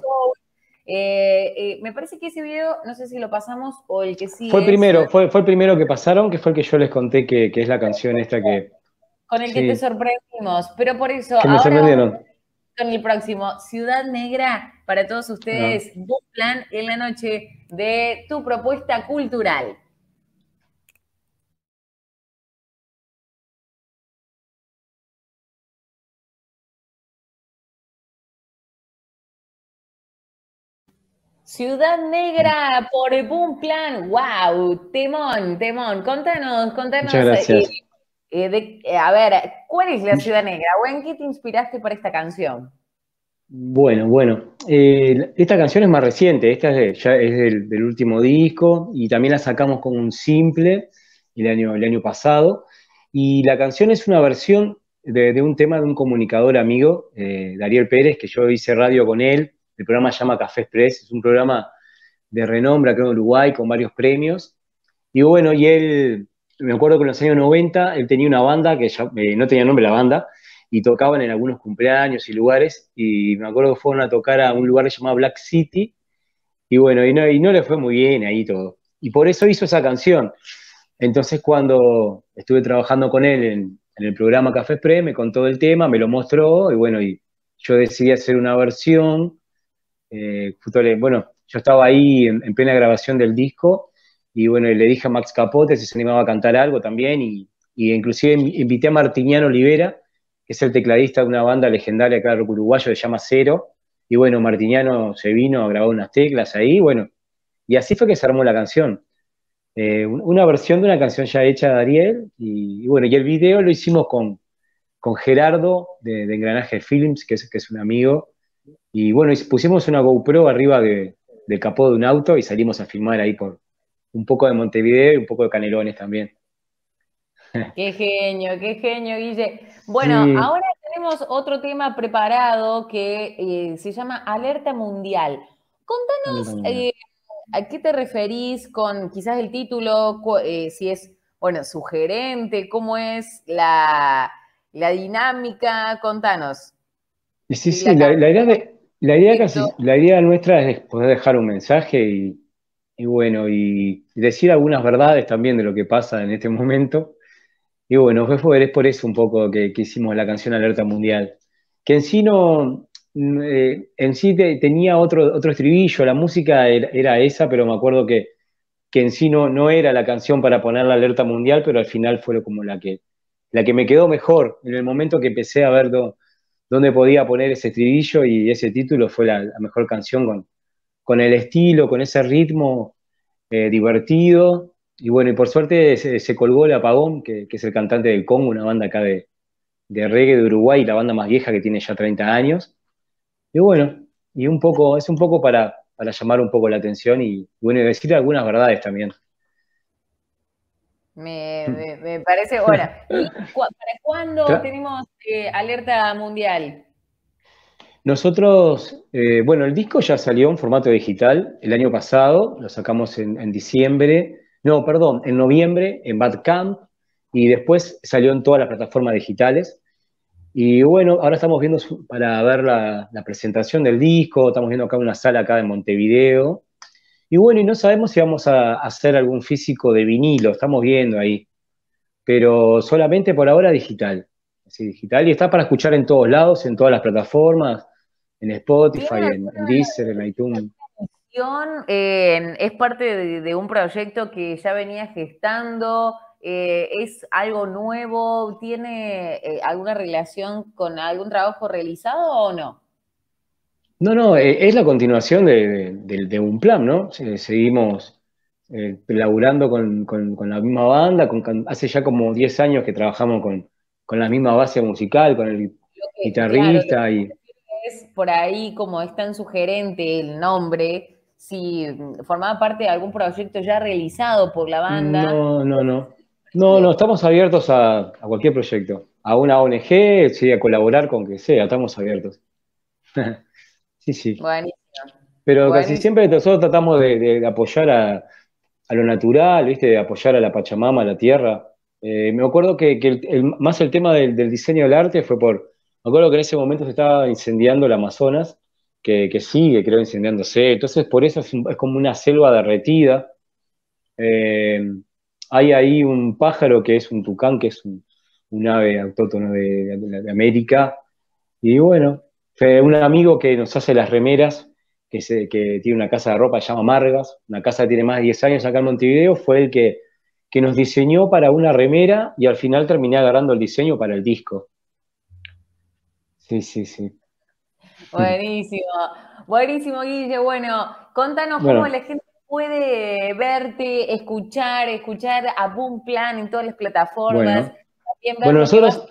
Eh, eh, me parece que ese video, no sé si lo pasamos o el que sí. Fue el primero, fue, fue el primero que pasaron, que fue el que yo les conté que, que es la canción esta que... Con el sí. que te sorprendimos, pero por eso... Que me sorprendieron. En el próximo, Ciudad Negra, para todos ustedes, no. Booom Plan en la noche de tu propuesta cultural. Ciudad Negra por Booom Plan, wow, temón, temón, contanos, contanos. Muchas gracias. Eh, Eh, de, eh, a ver, ¿cuál es la Ciudad Negra? ¿O en qué te inspiraste para esta canción? Bueno, bueno, eh, esta canción es más reciente, esta es, de, ya es del, del último disco y también la sacamos con un simple el año, el año pasado y la canción es una versión de, de un tema de un comunicador amigo, eh, Dariel Pérez, que yo hice radio con él, el programa se llama Café Express, es un programa de renombre acá en Uruguay con varios premios y bueno, y él... me acuerdo que en los años noventa él tenía una banda que ya, eh, no tenía nombre la banda, y tocaban en algunos cumpleaños y lugares, y me acuerdo que fueron a tocar a un lugar que se llamaba Black City, y bueno, y no, y no le fue muy bien ahí todo. Y por eso hizo esa canción. Entonces cuando estuve trabajando con él en, en el programa Café Express, me contó el tema, me lo mostró, y bueno, y yo decidí hacer una versión, eh, justo le, bueno, yo estaba ahí en, en plena grabación del disco, y bueno, y le dije a Max Capote si se animaba a cantar algo también, y, y inclusive invité a Martina Olivera, que es el tecladista de una banda legendaria acá de rock uruguayo, que se llama Cero, y bueno, Martiniano se vino a grabar unas teclas ahí, bueno, y así fue que se armó la canción. Eh, una versión de una canción ya hecha de Ariel, y, y bueno, y el video lo hicimos con, con Gerardo, de, de Engranaje Films, que es, que es un amigo, y bueno, pusimos una GoPro arriba de, del capó de un auto y salimos a filmar ahí por un poco de Montevideo y un poco de Canelones también. Qué genio, qué genio, Guille. Bueno, sí. Ahora tenemos otro tema preparado que eh, se llama Alerta Mundial. Contanos eh, a qué te referís con quizás el título, eh, si es, bueno, sugerente, cómo es la, la dinámica, contanos. Sí, sí, la, la, idea de, la, idea casi, la idea nuestra es poder dejar un mensaje y, y bueno, y decir algunas verdades también de lo que pasa en este momento. Y bueno, fue, es por eso un poco que, que hicimos la canción Alerta Mundial. Que en sí no, eh, en sí te, tenía otro, otro estribillo, la música era, era esa, pero me acuerdo que, que en sí no, no era la canción para poner la Alerta Mundial, pero al final fue como la que, la que me quedó mejor. En el momento que empecé a ver do, dónde podía poner ese estribillo y ese título fue la, la mejor canción con, con el estilo, con ese ritmo eh, divertido. Y bueno, y por suerte se, se colgó el Apagón, que, que es el cantante del Congo, una banda acá de, de reggae de Uruguay, la banda más vieja que tiene ya treinta años. Y bueno, y un poco, es un poco para, para llamar un poco la atención y bueno, decir algunas verdades también. Me, me, me parece, bueno, cu ¿para cuándo ¿Tra? tenemos eh, Alerta Mundial? Nosotros, eh, bueno, el disco ya salió en formato digital el año pasado, lo sacamos en, en diciembre, No, perdón, en noviembre, en Bandcamp, y después salió en todas las plataformas digitales. Y bueno, ahora estamos viendo para ver la, la presentación del disco, estamos viendo acá una sala acá de Montevideo. Y bueno, y no sabemos si vamos a hacer algún físico de vinilo, estamos viendo ahí. Pero solamente por ahora digital. Sí, digital, y está para escuchar en todos lados, en todas las plataformas, en Spotify, en, en Deezer, en iTunes. Eh, es parte de, de un proyecto que ya venía gestando, eh, es algo nuevo, ¿tiene eh, alguna relación con algún trabajo realizado o no? No, no, eh, es la continuación de, de, de Booom Plan, ¿no? Eh, seguimos eh, laburando con, con, con la misma banda, con, con, hace ya como diez años que trabajamos con, con la misma base musical, con el que, guitarrista claro, y... Es por ahí como es tan sugerente el nombre... Si formaba parte de algún proyecto ya realizado por la banda. No, no, no. No, no, estamos abiertos a, a cualquier proyecto. A una O N G, sí, a colaborar con que sea, estamos abiertos. Sí, sí. Buenísimo. Pero Buenísimo. casi siempre nosotros tratamos de, de apoyar a, a lo natural, ¿viste? De apoyar a la Pachamama, a la tierra. Eh, me acuerdo que, que el, el, más el tema del, del diseño del arte fue por... Me acuerdo que en ese momento se estaba incendiando el Amazonas. Que, que sigue, creo, incendiándose. Entonces, por eso es, es como una selva derretida. Eh, hay ahí un pájaro que es un tucán, que es un, un ave autóctono de, de, de América. Y bueno, fue un amigo que nos hace las remeras, que, se, que tiene una casa de ropa, se llama Margas, una casa que tiene más de diez años acá en Montevideo, fue el que, que nos diseñó para una remera y al final terminé agarrando el diseño para el disco. Sí, sí, sí. Buenísimo, buenísimo Guille, bueno, contanos bueno. cómo la gente puede verte, escuchar, escuchar a Booom Plan en todas las plataformas. Bueno, bueno nosotros, que...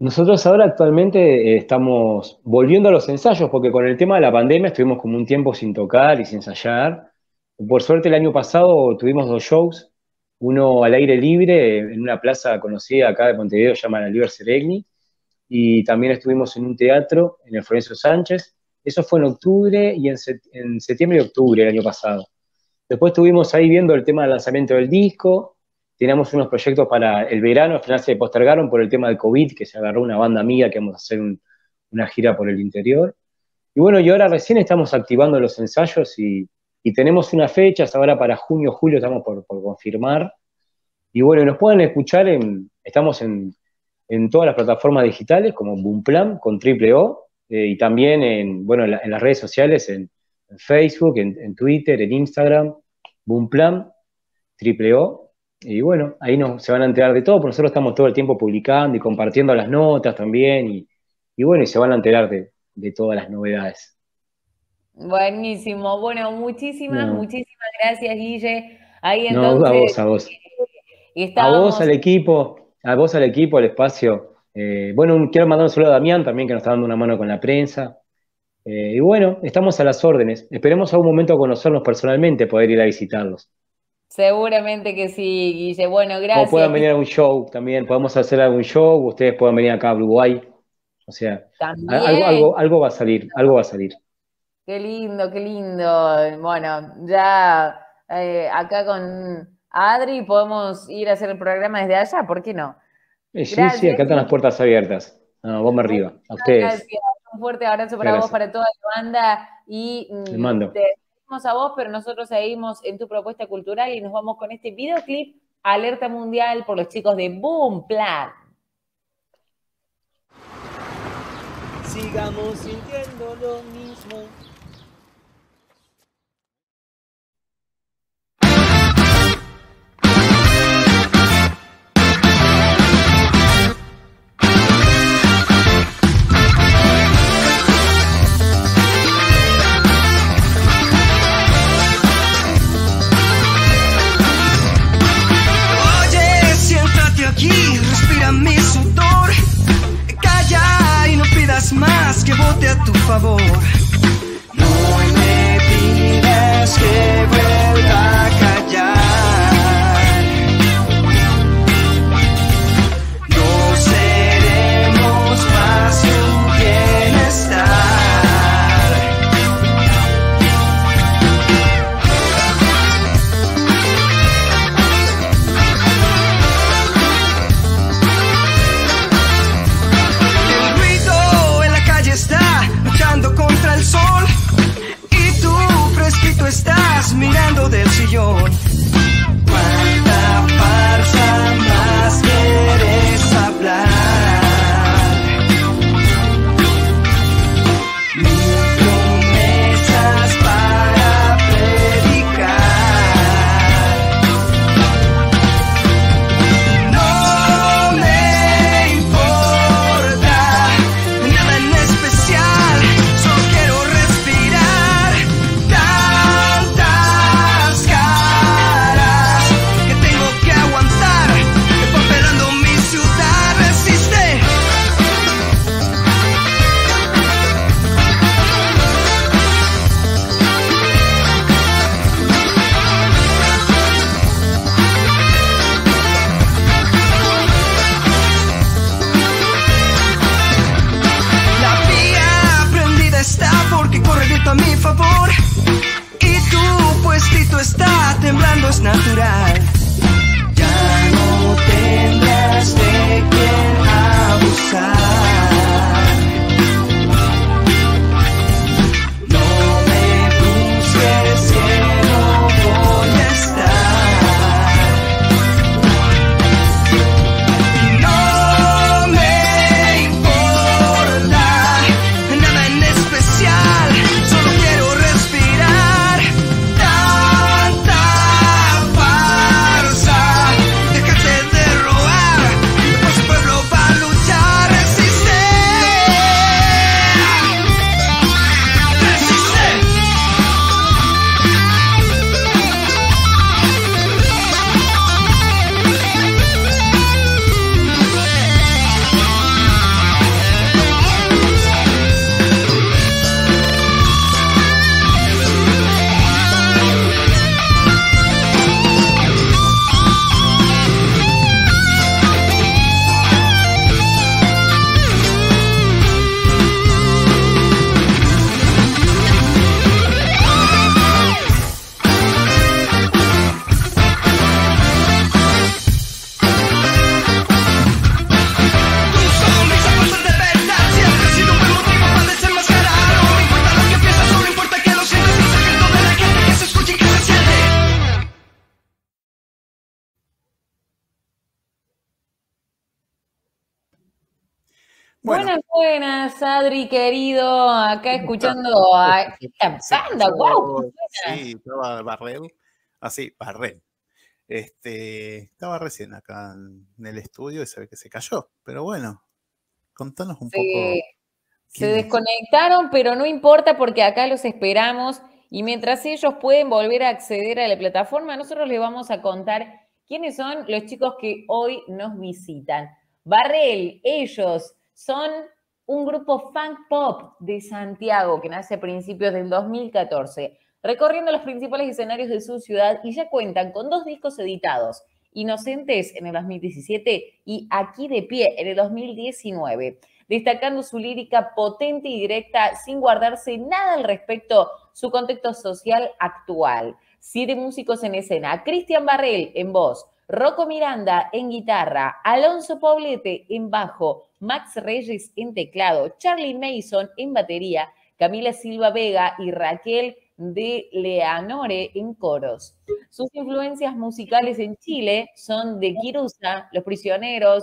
nosotros ahora actualmente estamos volviendo a los ensayos porque con el tema de la pandemia estuvimos como un tiempo sin tocar y sin ensayar. Por suerte el año pasado tuvimos dos shows, uno al aire libre en una plaza conocida acá de Montevideo, llamada Liber Seregni. Y también estuvimos en un teatro, en el Florencio Sánchez. Eso fue en octubre y en, set, en septiembre y octubre del año pasado. Después estuvimos ahí viendo el tema del lanzamiento del disco, Teníamos unos proyectos para el verano, al final se postergaron por el tema del COVID, que se agarró una banda amiga que vamos a hacer un, una gira por el interior. Y bueno, y ahora recién estamos activando los ensayos y, y tenemos unas fechas, ahora para junio, julio estamos por, por confirmar. Y bueno, nos pueden escuchar, en, estamos en, en todas las plataformas digitales, como Booom Plan, con triple O, eh, y también en, bueno, en, la, en las redes sociales, en, en Facebook, en, en Twitter, en Instagram, Booom Plan, triple O. Y bueno, ahí nos, se van a enterar de todo, porque nosotros estamos todo el tiempo publicando y compartiendo las notas también, y, y bueno, y se van a enterar de, de todas las novedades. Buenísimo. Bueno, muchísimas, no. muchísimas gracias, Guille. Ahí entonces, no, a vos, a vos. Y estábamos... A vos, al equipo, a vos, al equipo, al espacio. Eh, bueno, quiero mandar un saludo a Damián también, que nos está dando una mano con la prensa. Eh, y bueno, estamos a las órdenes. Esperemos algún momento conocernos personalmente, poder ir a visitarlos. Seguramente que sí, Guille. Bueno, gracias. O puedan venir a un show también, podemos hacer algún show, ustedes pueden venir acá a Uruguay. O sea, algo, algo, algo va a salir, algo va a salir. Qué lindo, qué lindo. Bueno, ya eh, acá con Adri podemos ir a hacer el programa desde allá, ¿por qué no? Eh, sí, sí, acá están las puertas abiertas. No, vamos arriba, a ustedes. Gracias. Un fuerte abrazo para gracias. vos, para toda la banda. Y te mando. Te, a vos, pero nosotros seguimos en tu propuesta cultural y nos vamos con este videoclip Alerta Mundial por los chicos de Booom Plan. Sigamos sintiendo lo mismo. Más que vote a tu favor. No me pidas que vuelva a callar. No seremos más tu bienestar. El ruido en la calle está luchando contra el sol, y tú fresquito estás mirando del sillón. Cuánta farsa más quieres hablar. Mil promesas para predicar. No me importa nada en especial, solo quiero respirar tantas caras que tengo que aguantar. Que va operando mi ciudad, resiste. La vía prendida está porque corre viento a mi favor, y tu puestito está temblando, es natural. Ya no tendrás de quién abusar. No me busques que no voy a estar. No me importa nada en especial, solo quiero respirar tanta paz. Bueno. Buenas, buenas, Adri, querido, acá escuchando a esta banda, wow. Sí, estaba Barrél, así, ah, Barrél. Este, estaba recién acá en el estudio y se ve que se cayó, pero bueno, contanos un sí. poco. Se desconectaron, pero no importa porque acá los esperamos y mientras ellos pueden volver a acceder a la plataforma, nosotros les vamos a contar quiénes son los chicos que hoy nos visitan. Barrél, ellos son un grupo funk pop de Santiago que nace a principios del dos mil catorce, recorriendo los principales escenarios de su ciudad y ya cuentan con dos discos editados, Inocentes en el dos mil diecisiete y Aquí de pie en el dos mil diecinueve. Destacando su lírica potente y directa, sin guardarse nada al respecto su contexto social actual. Siete músicos en escena, Cristian Barrél en voz, Rocco Miranda en guitarra, Alonso Poblete en bajo, Max Reyes en teclado, Charlie Mason en batería, Camila Silva Vega y Raquel de Leonore en coros. Sus influencias musicales en Chile son de Quirusa, Los Prisioneros,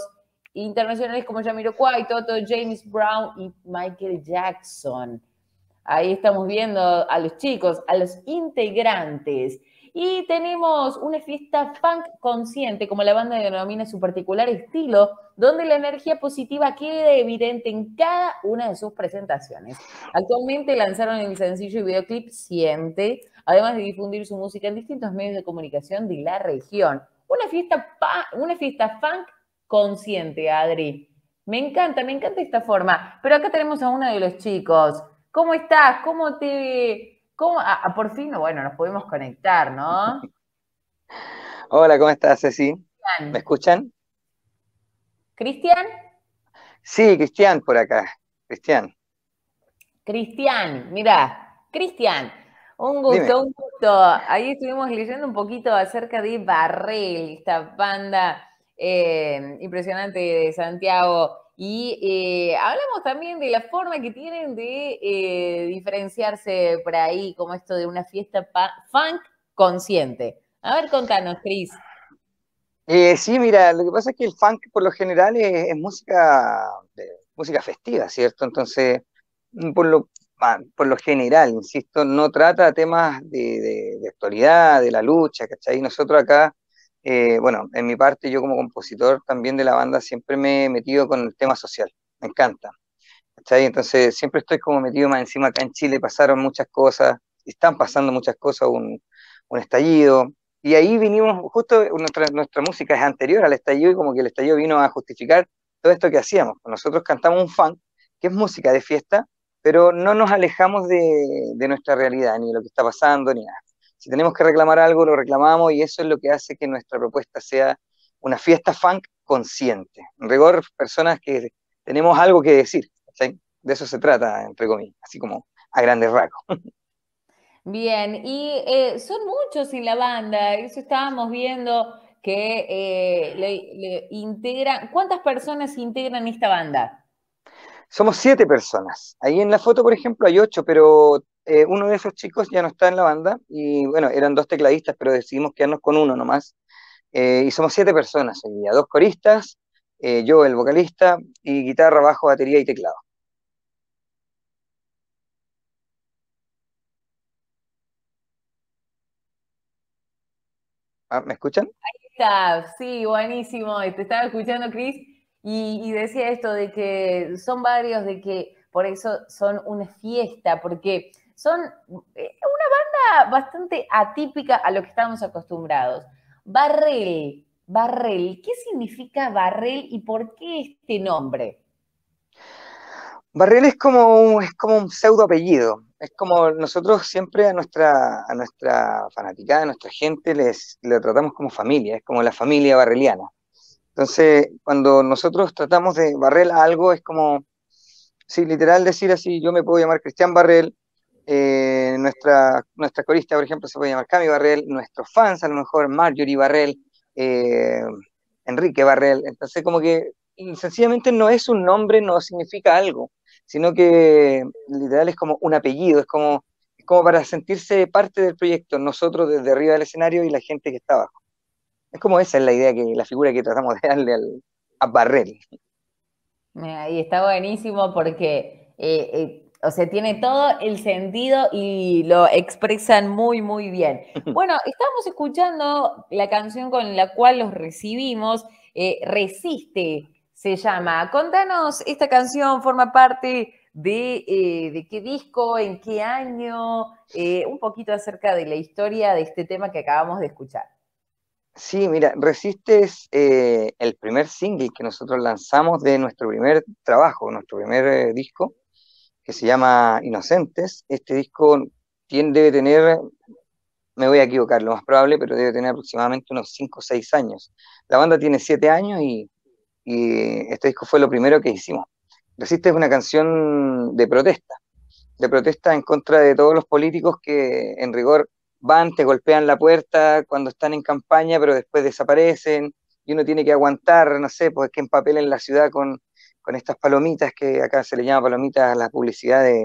internacionales como Jamiroquai, Toto, James Brown y Michael Jackson. Ahí estamos viendo a los chicos, a los integrantes. Y tenemos una fiesta funk consciente, como la banda denomina su particular estilo, donde la energía positiva queda evidente en cada una de sus presentaciones. Actualmente lanzaron el sencillo y videoclip Siente, además de difundir su música en distintos medios de comunicación de la región. Una fiesta, una fiesta funk consciente, Adri. Me encanta, me encanta esta forma. Pero acá tenemos a uno de los chicos. ¿Cómo estás? ¿Cómo te...? Cómo... Ah, por fin, bueno, nos pudimos conectar, ¿no? Hola, ¿cómo estás, Ceci? Cristian. ¿Me escuchan? ¿Cristian? Sí, Cristian por acá. Cristian. Cristian, mira, Cristian. Un gusto, Dime. un gusto. Ahí estuvimos leyendo un poquito acerca de Barrél, esta banda... Eh, impresionante de Santiago. Y eh, hablamos también de la forma que tienen de eh, diferenciarse por ahí, como esto de una fiesta funk consciente. A ver, contanos, Cris. Eh, sí, mira, lo que pasa es que el funk por lo general es, es música, eh, música festiva, ¿cierto? Entonces, por lo, ah, por lo general, insisto, no trata temas de, de, de actualidad, de la lucha, ¿cachai? Nosotros acá, Eh, bueno, en mi parte yo como compositor también de la banda siempre me he metido con el tema social, me encanta, ¿cachai? Entonces siempre estoy como metido más encima. Acá en Chile pasaron muchas cosas, están pasando muchas cosas, un, un estallido, y ahí vinimos, justo nuestra, nuestra música es anterior al estallido y como que el estallido vino a justificar todo esto que hacíamos. Nosotros cantamos un funk, que es música de fiesta, pero no nos alejamos de, de nuestra realidad, ni de lo que está pasando, ni nada. Si tenemos que reclamar algo, lo reclamamos, y eso es lo que hace que nuestra propuesta sea una fiesta funk consciente. En rigor, personas que tenemos algo que decir, ¿sí? De eso se trata, entre comillas, así como a grandes rasgos. Bien, y eh, son muchos en la banda, eso estábamos viendo que eh, le, le integran. ¿Cuántas personas integran esta banda? Somos siete personas. Ahí en la foto, por ejemplo, hay ocho, pero... Eh, uno de esos chicos ya no está en la banda, y bueno, eran dos tecladistas, pero decidimos quedarnos con uno nomás, eh, y somos siete personas hoy día, dos coristas, eh, yo el vocalista, y guitarra, bajo, batería y teclado. Ah, ¿me escuchan? Ahí está, sí, buenísimo, te estaba escuchando, Cris, y, y decía esto de que son varios, de que por eso son una fiesta, porque... Son una banda bastante atípica a lo que estamos acostumbrados. Barrél, Barrél, ¿qué significa Barrél y por qué este nombre? Barrél es como, es como un pseudo apellido. Es como nosotros siempre a nuestra, a nuestra fanaticada, a nuestra gente, les, les tratamos como familia, es como la familia barreliana. Entonces, cuando nosotros tratamos de Barrél a algo, es como, sí, literal decir así, yo me puedo llamar Cristian Barrél. Eh, nuestra, nuestra corista, por ejemplo, se puede llamar Cami Barrél, nuestros fans a lo mejor Marjorie Barrél, eh, Enrique Barrél. Entonces como que sencillamente no es un nombre, no significa algo, sino que literal es como un apellido, es como, es como para sentirse parte del proyecto, nosotros desde arriba del escenario y la gente que está abajo. Es como esa es la idea, que la figura que tratamos de darle al, a Barrél. Mira, y está buenísimo porque, eh, eh, o sea, tiene todo el sentido y lo expresan muy, muy bien. Bueno, estamos escuchando la canción con la cual los recibimos, eh, Resiste se llama. Contanos, esta canción forma parte de, eh, de qué disco, en qué año, eh, un poquito acerca de la historia de este tema que acabamos de escuchar. Sí, mira, Resiste es eh, el primer single que nosotros lanzamos de nuestro primer trabajo, nuestro primer eh, disco, que se llama Inocentes. Este disco tiene, debe tener, me voy a equivocar, lo más probable, pero debe tener aproximadamente unos cinco o seis años. La banda tiene siete años y, y este disco fue lo primero que hicimos. Resiste es una canción de protesta, de protesta en contra de todos los políticos que en rigor van, te golpean la puerta cuando están en campaña, pero después desaparecen, y uno tiene que aguantar, no sé, pues que empapelen la ciudad con, con estas palomitas, que acá se le llama palomitas a la publicidad de,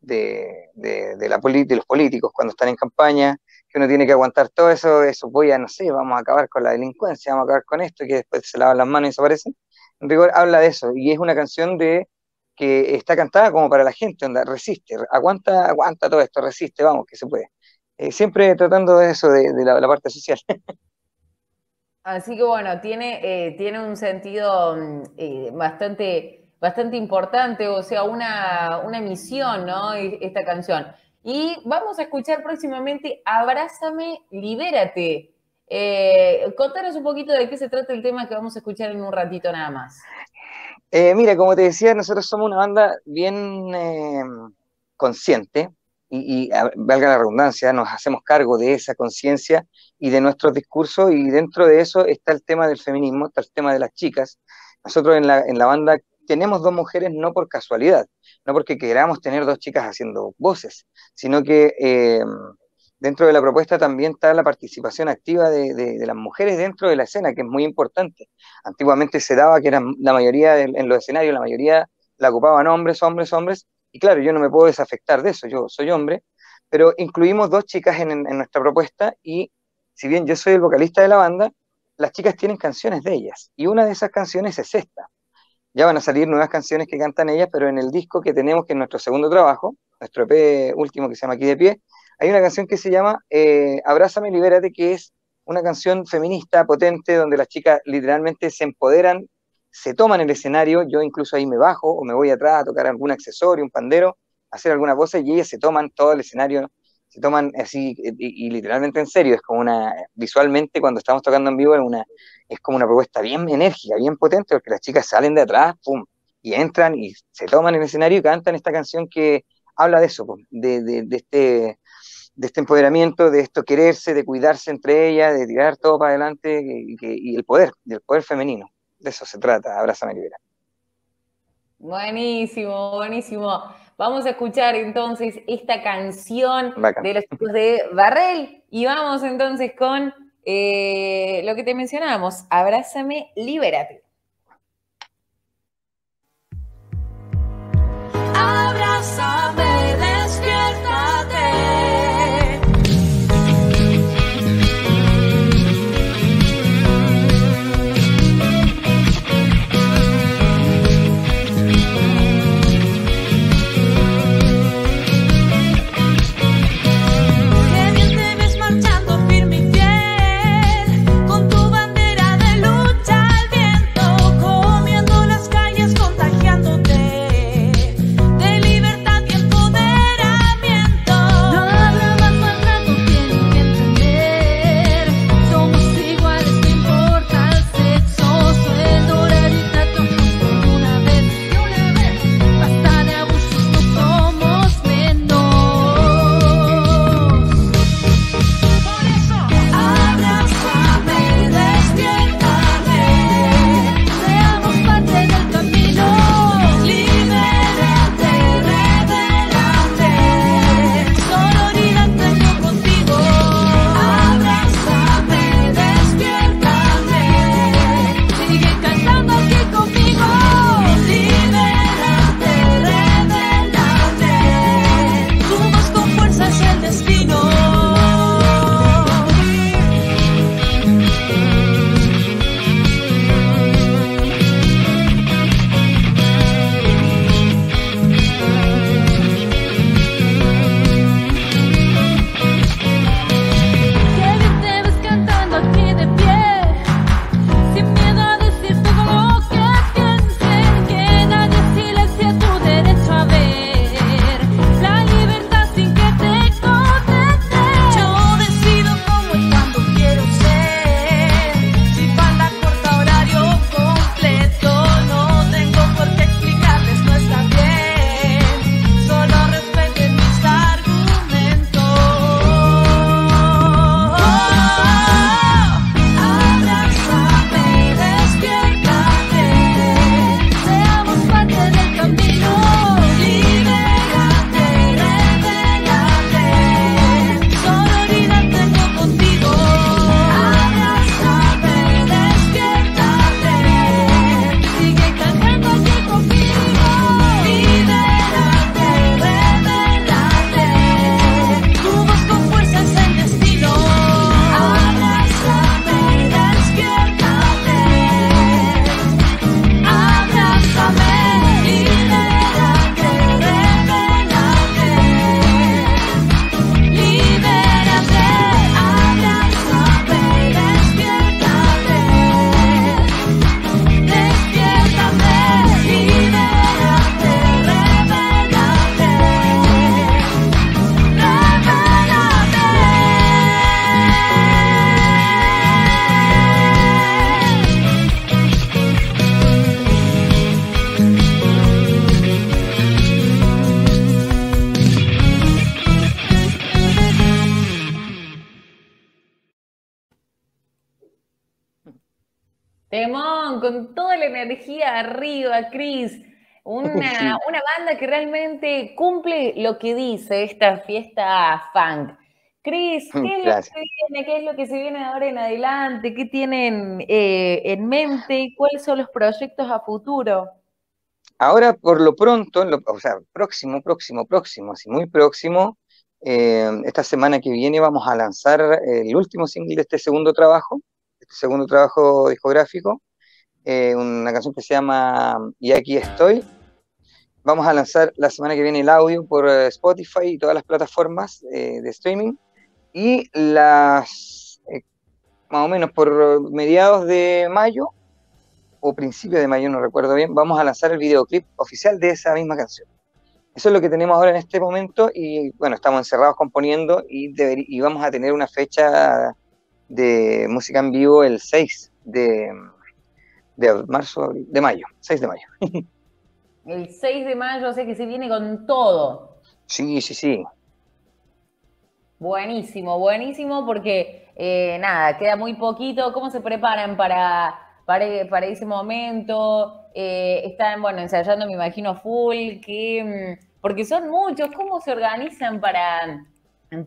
de, de, de, la poli, de los políticos cuando están en campaña, que uno tiene que aguantar todo eso, eso voy a, no sé, vamos a acabar con la delincuencia, vamos a acabar con esto, y que después se lavan las manos y desaparecen. En rigor habla de eso, y es una canción de que está cantada como para la gente, onda, resiste, aguanta, aguanta todo esto, resiste, vamos, que se puede. Eh, siempre tratando de eso, de, de la, la parte social. Así que bueno, tiene, eh, tiene un sentido eh, bastante, bastante importante, o sea, una, una misión, ¿no? Esta canción. Y vamos a escuchar próximamente Abrázame, Libérate. Eh, contanos un poquito de qué se trata el tema que vamos a escuchar en un ratito nada más. Eh, mira, como te decía, nosotros somos una banda bien eh, consciente, y, y valga la redundancia, nos hacemos cargo de esa conciencia y de nuestros discursos, y dentro de eso está el tema del feminismo, está el tema de las chicas. Nosotros en la, en la banda tenemos dos mujeres no por casualidad, no porque queramos tener dos chicas haciendo voces, sino que eh, dentro de la propuesta también está la participación activa de, de, de las mujeres dentro de la escena, que es muy importante. Antiguamente se daba que eran la mayoría, de, en los escenarios, la mayoría la ocupaban hombres, hombres, hombres, y claro, yo no me puedo desafectar de eso, yo soy hombre, pero incluimos dos chicas en, en nuestra propuesta, y si bien yo soy el vocalista de la banda, las chicas tienen canciones de ellas, y una de esas canciones es esta. Ya van a salir nuevas canciones que cantan ellas, pero en el disco que tenemos, que es nuestro segundo trabajo, nuestro E P último, que se llama Aquí de Pie, hay una canción que se llama eh, Abrázame, Libérate, que es una canción feminista, potente, donde las chicas literalmente se empoderan, se toman el escenario, yo incluso ahí me bajo o me voy atrás a tocar algún accesorio, un pandero, hacer alguna cosa, y ellas se toman todo el escenario, se toman así, y, y literalmente en serio, es como una, visualmente cuando estamos tocando en vivo, es, una, es como una propuesta bien enérgica, bien potente, porque las chicas salen de atrás, pum, y entran y se toman el escenario y cantan esta canción que habla de eso, pum, de, de, de, este, de este empoderamiento, de esto quererse, de cuidarse entre ellas, de tirar todo para adelante, y, y el poder, del poder femenino. De eso se trata, Abrázame, Libera. Buenísimo, buenísimo. Vamos a escuchar entonces esta canción Bacán. de los chicos de Barrél, y vamos entonces con eh, lo que te mencionábamos, Abrázame, Libérate. Abrázame, despiértate. Con Temón, con toda la energía arriba, Cris. Una, sí. una banda que realmente cumple lo que dice esta fiesta funk. Cris, ¿qué es lo que viene? ¿Qué es lo que se viene ahora en adelante? ¿Qué tienen eh, en mente? ¿Cuáles son los proyectos a futuro? Ahora, por lo pronto, lo, o sea, próximo, próximo, próximo, así muy próximo, eh, esta semana que viene vamos a lanzar el último single de este segundo trabajo, este segundo trabajo discográfico, eh, una canción que se llama Y Aquí Estoy. Vamos a lanzar la semana que viene el audio por Spotify y todas las plataformas eh, de streaming. Y las, eh, más o menos por mediados de mayo, o principios de mayo, no recuerdo bien, vamos a lanzar el videoclip oficial de esa misma canción. Eso es lo que tenemos ahora en este momento, y bueno, estamos encerrados componiendo, y, deber, y vamos a tener una fecha de música en vivo el seis de marzo, de mayo, seis de mayo. El seis de mayo, o sea que se viene con todo. Sí, sí, sí. Buenísimo, buenísimo, porque eh, nada, queda muy poquito. ¿Cómo se preparan para, para, para ese momento? Eh, están, bueno, ensayando, me imagino, full, que, porque son muchos. ¿Cómo se organizan para,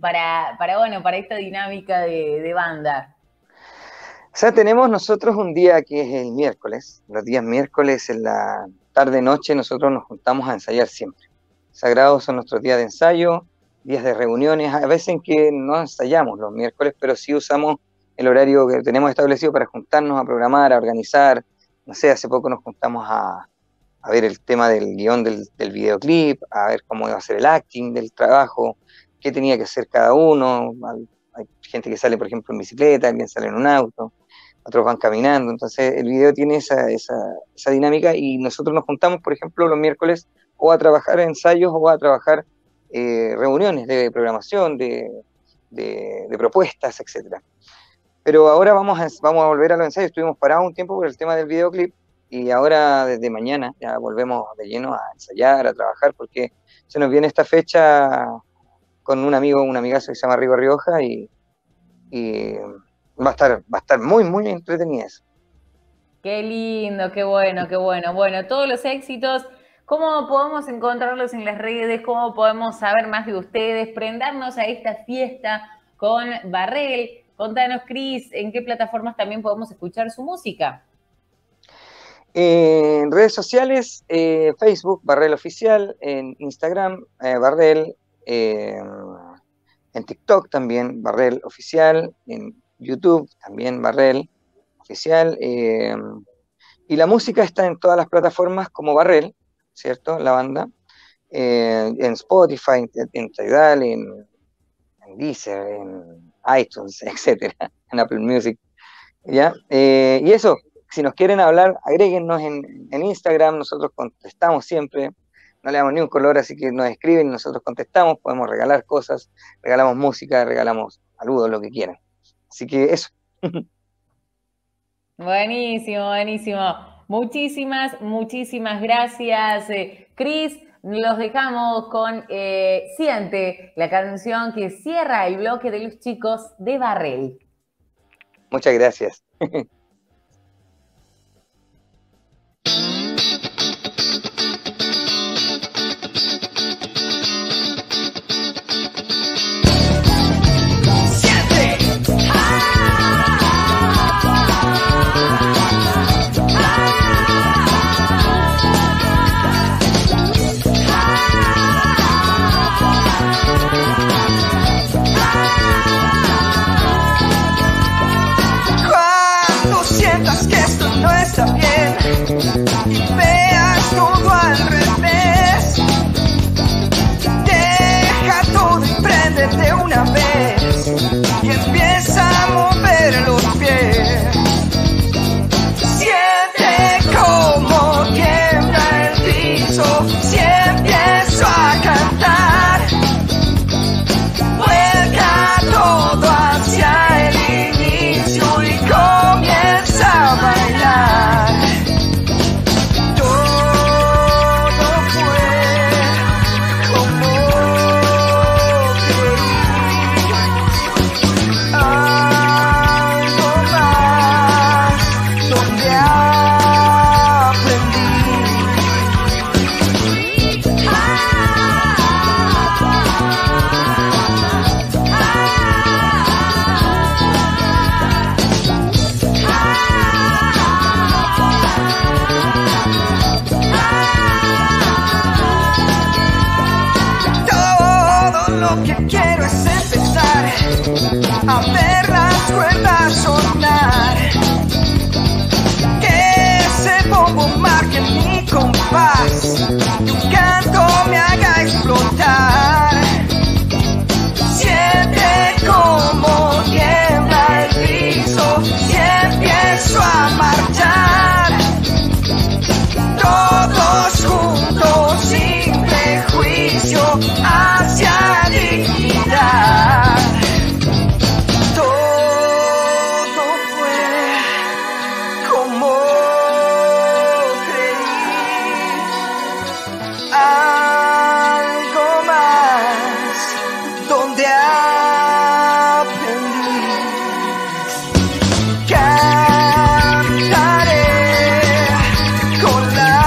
para, para, bueno, para esta dinámica de, de banda? O sea, tenemos nosotros un día que es el miércoles, los días miércoles en la tarde-noche nosotros nos juntamos a ensayar siempre. Sagrados son nuestros días de ensayo, días de reuniones, a veces en que no ensayamos los miércoles, pero sí usamos el horario que tenemos establecido para juntarnos a programar, a organizar. No sé, hace poco nos juntamos a, a ver el tema del guión del, del videoclip, a ver cómo iba a ser el acting del trabajo, qué tenía que hacer cada uno. Hay gente que sale, por ejemplo, en bicicleta, alguien sale en un auto, otros van caminando. Entonces el video tiene esa, esa, esa dinámica, y nosotros nos juntamos, por ejemplo, los miércoles o a trabajar ensayos o a trabajar eh, reuniones de programación, de, de, de propuestas, etcétera. Pero ahora vamos a, vamos a volver a los ensayos. Estuvimos parados un tiempo por el tema del videoclip, y ahora desde mañana ya volvemos de lleno a ensayar, a trabajar, porque se nos viene esta fecha con un amigo, un amigazo que se llama Rigo Rioja, y... y Va a estar, va a estar muy, muy entretenida eso. Qué lindo, qué bueno, qué bueno. Bueno, todos los éxitos, ¿cómo podemos encontrarlos en las redes? ¿Cómo podemos saber más de ustedes? Prendarnos a esta fiesta con Barrél. Contanos, Cris, ¿en qué plataformas también podemos escuchar su música? Eh, en redes sociales, eh, Facebook, Barrél Oficial, en Instagram, eh, Barrél, eh, en TikTok también, Barrél Oficial, en YouTube, también Barrél Oficial, eh, y la música está en todas las plataformas como Barrél, ¿cierto? La banda, eh, en Spotify, en, en Tidal, en, en Deezer, en iTunes, etcétera, en Apple Music, ¿ya? Eh, y eso, si nos quieren hablar, agréguennos en, en Instagram, nosotros contestamos siempre, no le damos ni un color, así que nos escriben, nosotros contestamos, podemos regalar cosas, regalamos música, regalamos saludos, lo que quieran. Así que eso. Buenísimo, buenísimo. Muchísimas, muchísimas gracias, eh, Cris. Los dejamos con eh, Siente, la canción que cierra el bloque de los chicos de Barrél. Muchas gracias. quiero es empezar a ver las cuerdas sonar. Que ese bombo marque mi compás y un canto me haga explotar. Siente como tiembla el piso y empiezo a marchar. Todos juntos sin prejuicio hacia dignidad. Todo fue como creí. Algo más donde aprendí. Cantaré con la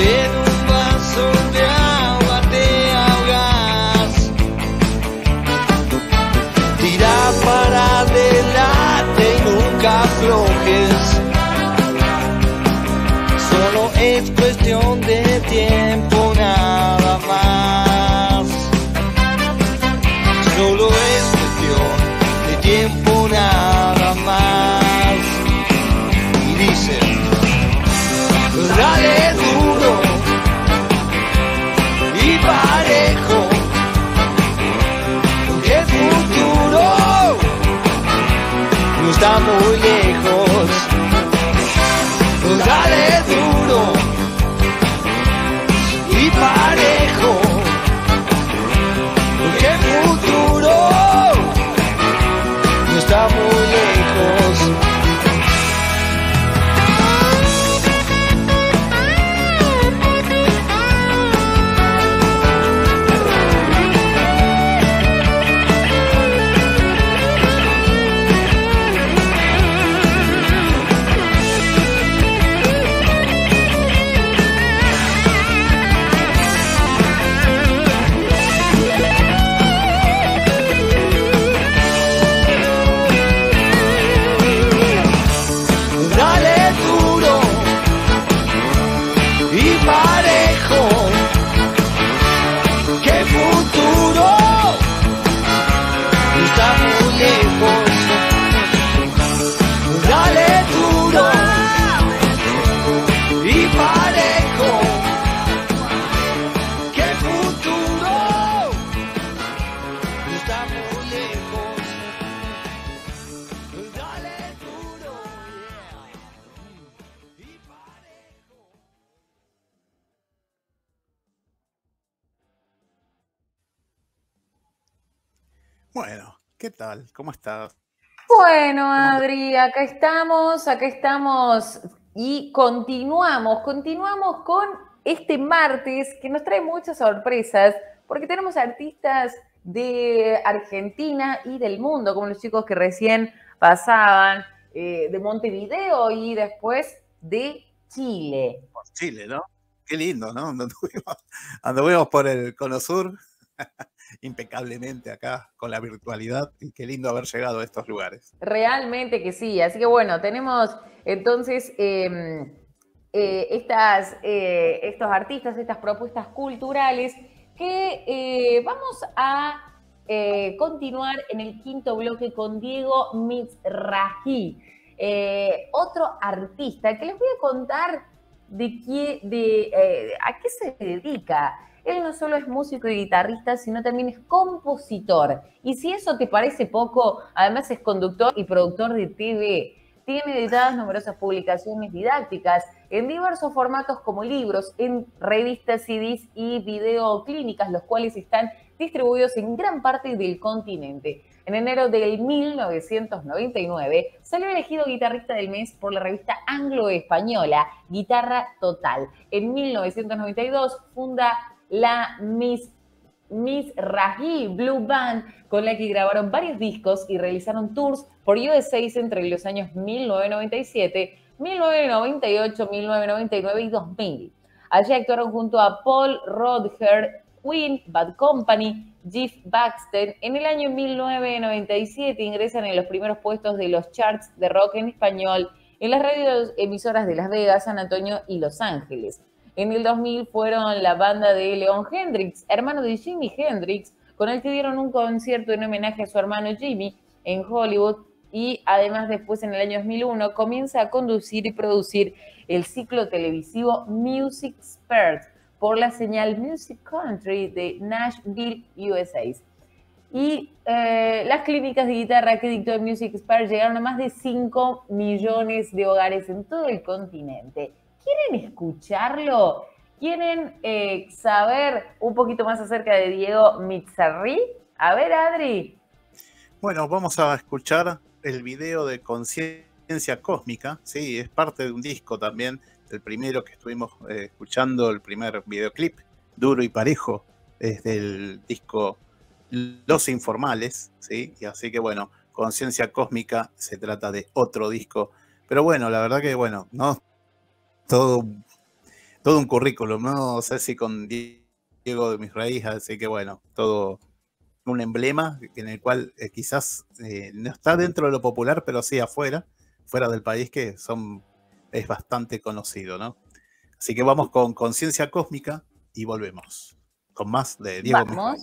en un vaso de agua te ahogas. Bueno, ¿qué tal? ¿Cómo estás? Bueno, Adri, acá estamos, acá estamos y continuamos, continuamos con este martes que nos trae muchas sorpresas porque tenemos artistas de Argentina y del mundo, como los chicos que recién pasaban eh, de Montevideo y después de Chile. Por Chile, ¿no? Qué lindo, ¿no? Anduvimos, anduvimos por el Cono Sur impecablemente acá con la virtualidad y qué lindo haber llegado a estos lugares. Realmente que sí, así que bueno, tenemos entonces eh, eh, estas, eh, estos artistas, estas propuestas culturales que eh, vamos a eh, continuar en el quinto bloque con Diego Mizrahi, eh, otro artista que les voy a contar de, qué, de eh, a qué se dedica. Él no solo es músico y guitarrista, sino también es compositor. Y si eso te parece poco, además es conductor y productor de T V. Tiene editadas numerosas publicaciones didácticas en diversos formatos como libros, en revistas, C Ds y videoclínicas, los cuales están distribuidos en gran parte del continente. En enero del mil novecientos noventa y nueve salió elegido guitarrista del mes por la revista anglo-española Guitarra Total. En mil novecientos noventa y dos funda la Miss, Mizrahi Blue Band, con la que grabaron varios discos y realizaron tours por U S A entre los años mil novecientos noventa y siete, mil novecientos noventa y ocho, mil novecientos noventa y nueve y dos mil. Allí actuaron junto a Paul Rodger, Queen, Bad Company, Jeff Baxter. En el año mil novecientos noventa y siete ingresan en los primeros puestos de los charts de rock en español en las radios emisoras de Las Vegas, San Antonio y Los Ángeles. En el dos mil fueron la banda de Leon Hendrix, hermano de Jimi Hendrix, con el que dieron un concierto en homenaje a su hermano Jimmy en Hollywood, y además después en el año dos mil uno comienza a conducir y producir el ciclo televisivo Music Spurs por la señal Music Country de Nashville, U S A. Y eh, las clínicas de guitarra que dictó Music Spurs llegaron a más de cinco millones de hogares en todo el continente. ¿Quieren escucharlo? ¿Quieren eh, saber un poquito más acerca de Diego Mizrahi? A ver, Adri. Bueno, vamos a escuchar el video de Conciencia Cósmica. Sí, es parte de un disco también. El primero que estuvimos eh, escuchando, el primer videoclip, duro y parejo, es del disco Los Informales. Sí, y así que bueno, Conciencia Cósmica se trata de otro disco. Pero bueno, la verdad que bueno, no... Todo, todo un currículum, no sé si con Diego de Mizrahi, así que bueno, todo un emblema en el cual eh, quizás eh, no está dentro de lo popular, pero sí afuera, fuera del país, que son, es bastante conocido, ¿no? Así que vamos con Conciencia Cósmica y volvemos con más de Diego Mizrahi.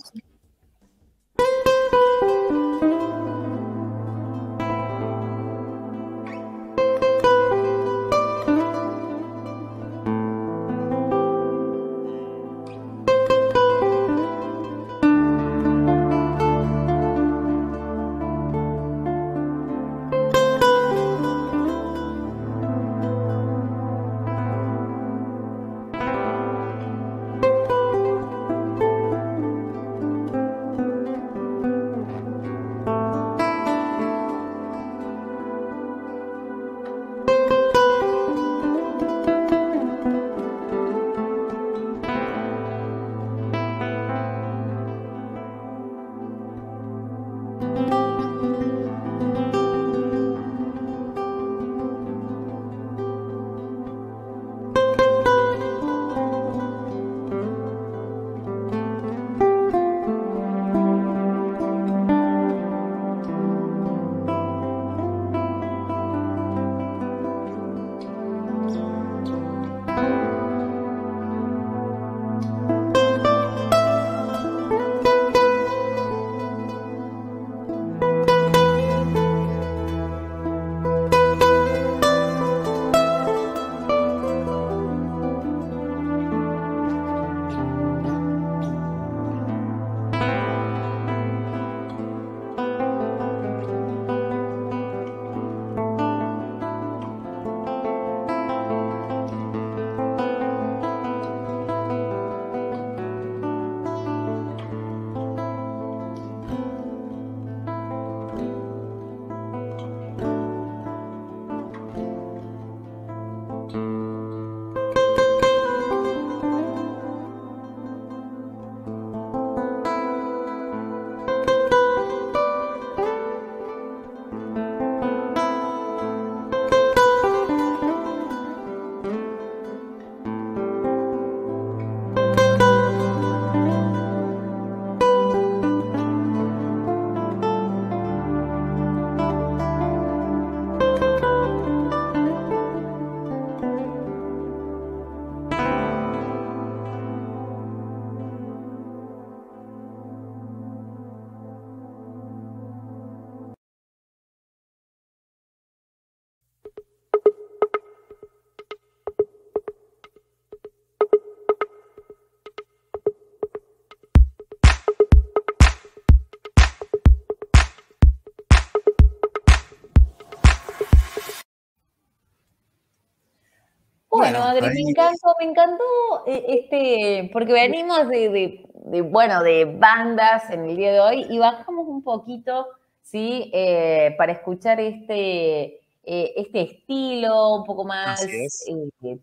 bueno, bueno ahí... me encantó, me encantó, este, porque venimos de, de, de, bueno, de bandas en el día de hoy y bajamos un poquito, ¿sí? Eh, para escuchar este, eh, este estilo un poco más eh,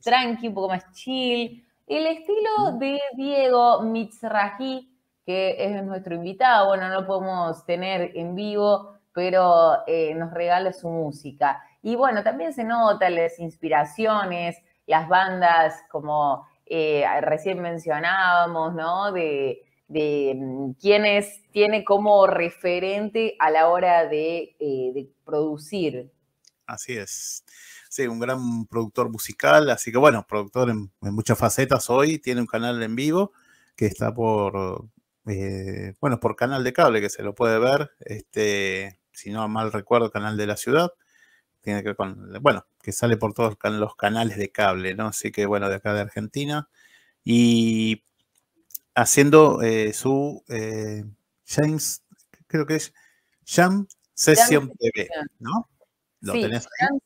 tranqui, un poco más chill. El estilo de Diego Mizrahi, que es nuestro invitado, bueno, no lo podemos tener en vivo, pero eh, nos regala su música. Y bueno, también se notan las inspiraciones, las bandas, como eh, recién mencionábamos, ¿no? De, de quienes tiene como referente a la hora de, eh, de producir. Así es. Sí, un gran productor musical, así que bueno, productor en, en muchas facetas hoy, tiene un canal en vivo que está por... Eh, bueno, por canal de cable que se lo puede ver, este, si no mal recuerdo, canal de la ciudad, tiene que ver con, bueno, que sale por todos los canales de cable, ¿no? Así que bueno, de acá de Argentina, y haciendo eh, su eh, James, creo que es Jam Session T V, ¿no? ¿Lo sí, tenés Jam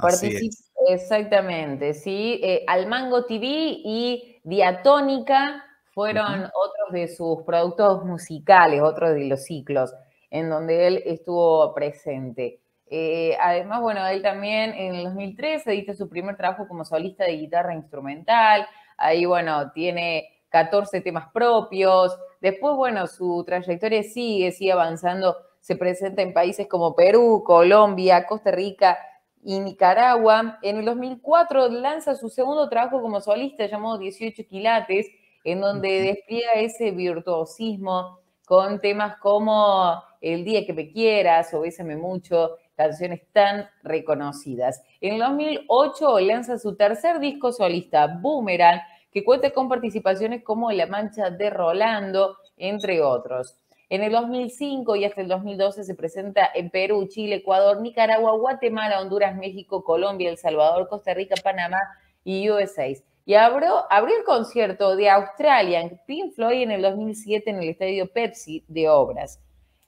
Session. Exactamente, sí, eh, Al Mango T V y Diatónica fueron uh-huh. otros de sus productos musicales, otros de los ciclos en donde él estuvo presente. Eh, además, bueno, él también en el dos mil trece editó su primer trabajo como solista de guitarra instrumental. Ahí, bueno, tiene catorce temas propios. Después, bueno, su trayectoria sigue, sigue avanzando. Se presenta en países como Perú, Colombia, Costa Rica y Nicaragua. En el dos mil cuatro lanza su segundo trabajo como solista llamado dieciocho quilates, en donde despliega ese virtuosismo con temas como El día que me quieras o Bésame mucho, canciones tan reconocidas. En el dos mil ocho lanza su tercer disco solista, Boomerang, que cuenta con participaciones como La Mancha de Rolando, entre otros. En el dos mil cinco y hasta el dos mil doce se presenta en Perú, Chile, Ecuador, Nicaragua, Guatemala, Honduras, México, Colombia, El Salvador, Costa Rica, Panamá y U S A. Y abrió, abrió el concierto de Australia en Pink Floyd en el dos mil siete en el Estadio Pepsi de Obras.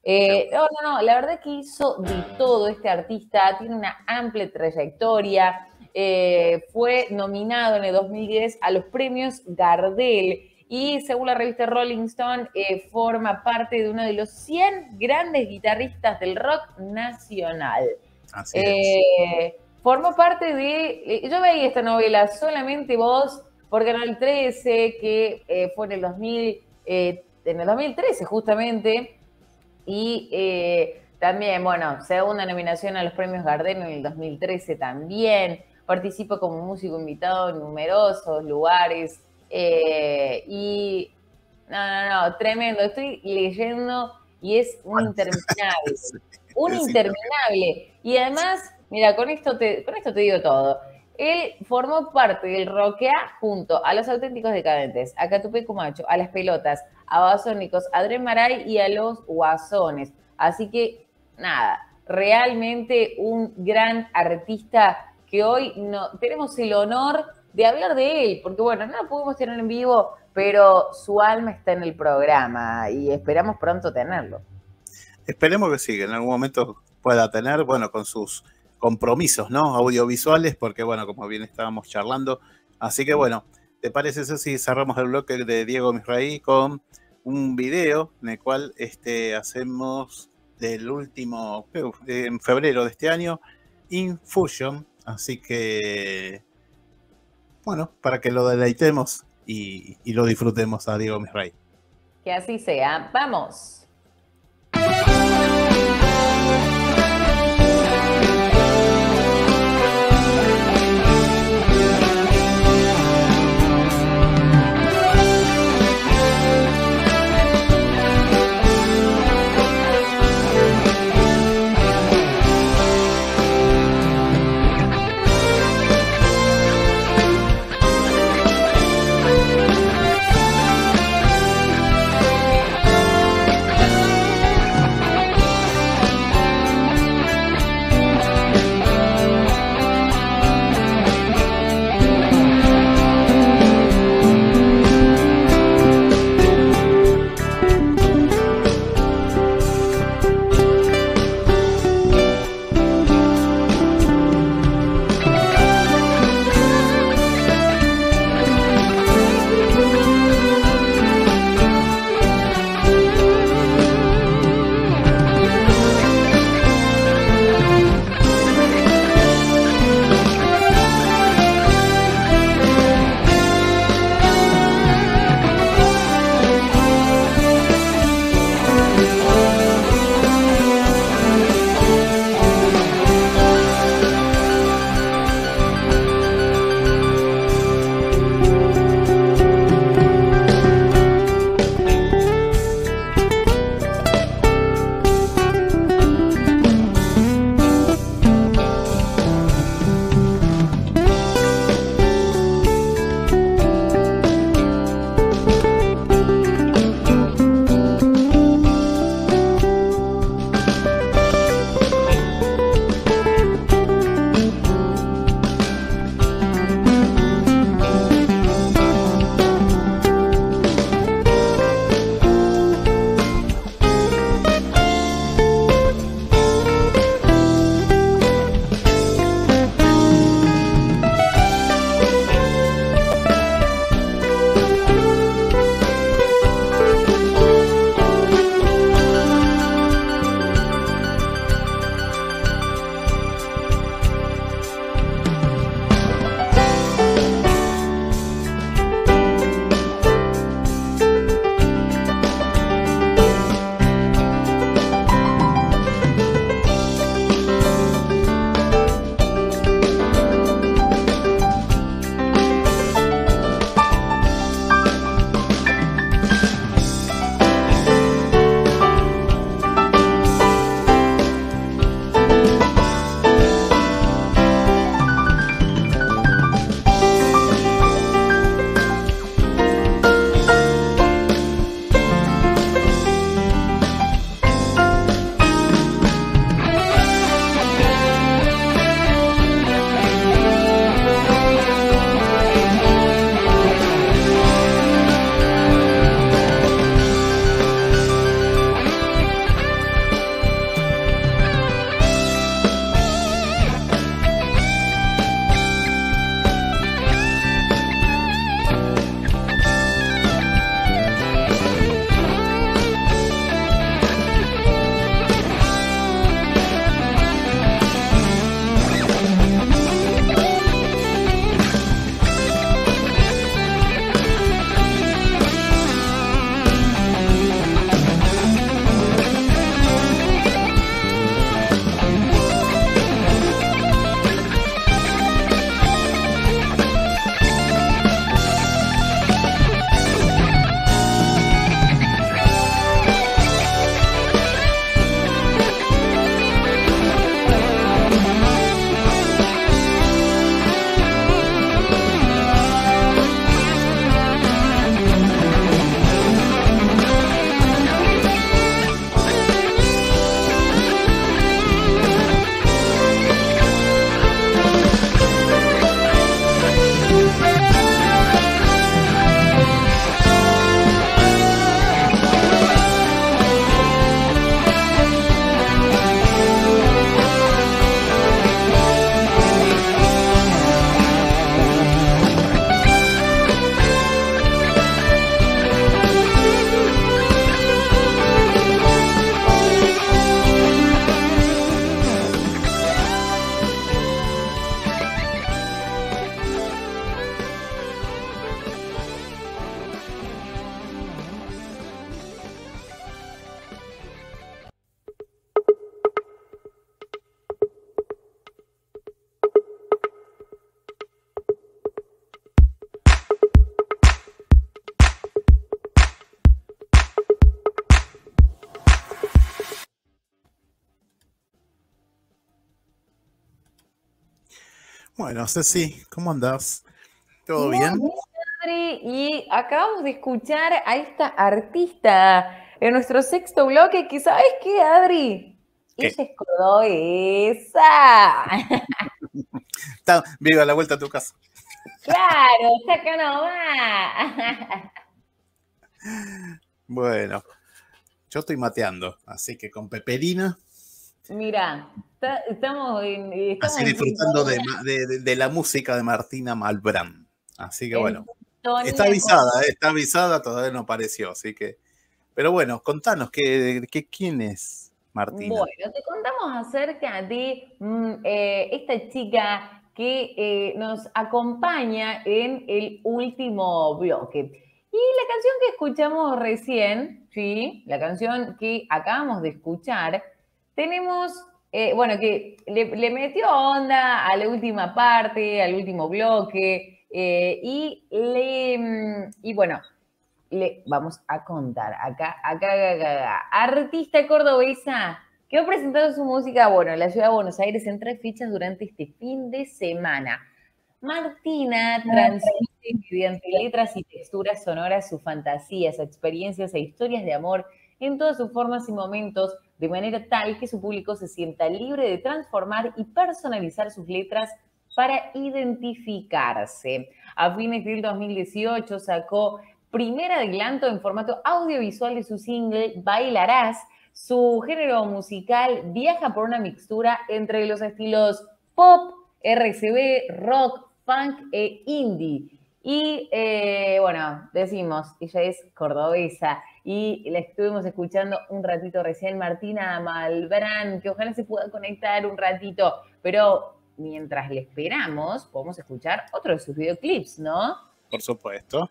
Eh, no, no, no, la verdad es que hizo de todo este artista, tiene una amplia trayectoria, eh, fue nominado en el dos mil diez a los premios Gardel y según la revista Rolling Stone eh, forma parte de uno de los cien grandes guitarristas del rock nacional. Así eh, es. Formó parte de, yo veía esta novela Solamente Vos por Canal trece, que eh, fue en el, dos mil, eh, en el dos mil trece justamente, y eh, también, bueno, segunda nominación a los premios Gardel en el dos mil trece también, participa como músico invitado en numerosos lugares, eh, y no, no, no, tremendo, estoy leyendo y es un interminable, un interminable, y además... Mira, con esto, te, con esto te digo todo. Él formó parte del Roquea junto a Los Auténticos Decadentes, a Catupecu Macho, a Las Pelotas, a Babasónicos, a Dre Maray y a Los Guasones. Así que, nada, realmente un gran artista que hoy no, tenemos el honor de hablar de él, porque bueno, no lo pudimos tener en vivo, pero su alma está en el programa y esperamos pronto tenerlo. Esperemos que sí, que en algún momento pueda tener, bueno, con sus... compromisos, ¿no? Audiovisuales, porque bueno, como bien estábamos charlando, así que bueno, ¿te parece eso si cerramos el bloque de Diego Mizrahi con un video en el cual este, hacemos del último, en febrero de este año, Infusion, así que bueno, para que lo deleitemos y, y lo disfrutemos a Diego Mizrahi. Que así sea, vamos. Bueno, Ceci, ¿cómo andás? ¿Todo muy bien? Madre, y acabamos de escuchar a esta artista en nuestro sexto bloque, que ¿sabes qué, Adri? ¿Qué? Ella es cordobesa. Está viva la vuelta a tu casa. Claro, está acá nomás. Bueno, yo estoy mateando, así que con peperina. Mira, está, estamos, en, estamos así disfrutando en de, de, de la música de Martina Malbrán. Así que bueno, está avisada, eh, está avisada, todavía no apareció, así que... Pero bueno, contanos, ¿qué, qué, ¿quién es Martina? Bueno, te contamos acerca de mm, eh, esta chica que eh, nos acompaña en el último bloque. Y la canción que escuchamos recién, sí, la canción que acabamos de escuchar, tenemos, eh, bueno, que le, le metió onda a la última parte, al último bloque, eh, y, le, y bueno, le vamos a contar acá, acá, acá, acá. Artista cordobesa que ha presentado su música, bueno, en la ciudad de Buenos Aires, entre fichas durante este fin de semana. Martina transmite mediante letras y texturas sonoras sus fantasías, experiencias e historias de amor en todas sus formas y momentos, de manera tal que su público se sienta libre de transformar y personalizar sus letras para identificarse. A fines del dos mil dieciocho sacó primer adelanto en formato audiovisual de su single Bailarás. Su género musical viaja por una mixtura entre los estilos pop, R C B, rock, funk e indie. Y, eh, bueno, decimos, ella es cordobesa y la estuvimos escuchando un ratito recién, Martina Malbrán, que ojalá se pueda conectar un ratito. Pero mientras le esperamos, podemos escuchar otro de sus videoclips, ¿no? Por supuesto.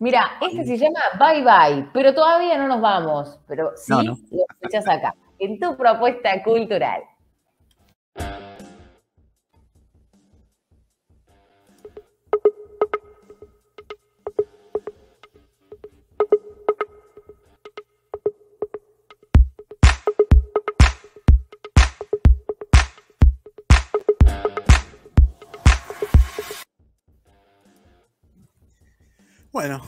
Mira, este se llama Bye Bye, pero todavía no nos vamos. Pero sí, no, no. Lo escuchás acá, en tu propuesta cultural. Bueno,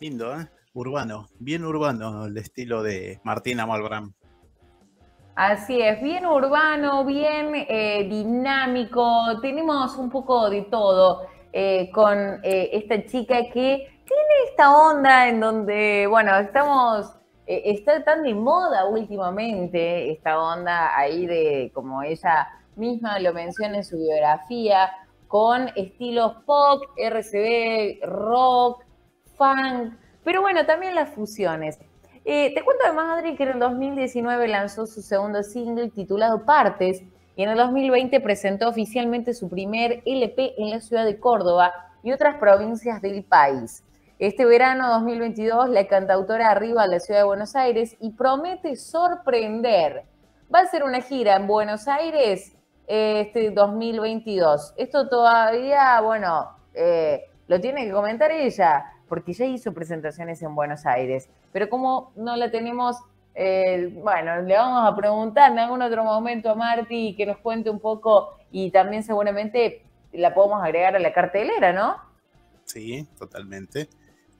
lindo, ¿eh? Urbano, bien urbano el estilo de Martina Malbrán. Así es, bien urbano, bien eh, dinámico, tenemos un poco de todo eh, con eh, esta chica que tiene esta onda en donde, bueno, estamos, eh, está tan de moda últimamente esta onda ahí de, como ella misma lo menciona en su biografía, con estilos pop, R C B, rock, funk, pero bueno, también las fusiones. Eh, te cuento además, Adri, que en el dos mil diecinueve lanzó su segundo single titulado Partes y en el dos mil veinte presentó oficialmente su primer L P en la ciudad de Córdoba y otras provincias del país. Este verano dos mil veintidós la cantautora arriba a la ciudad de Buenos Aires y promete sorprender. Va a ser una gira en Buenos Aires este dos mil veintidós. Esto todavía, bueno, eh, lo tiene que comentar ella, porque ya hizo presentaciones en Buenos Aires, pero como no la tenemos, eh, bueno, le vamos a preguntar en algún otro momento a Marti que nos cuente un poco y también seguramente la podemos agregar a la cartelera, ¿no? Sí, totalmente.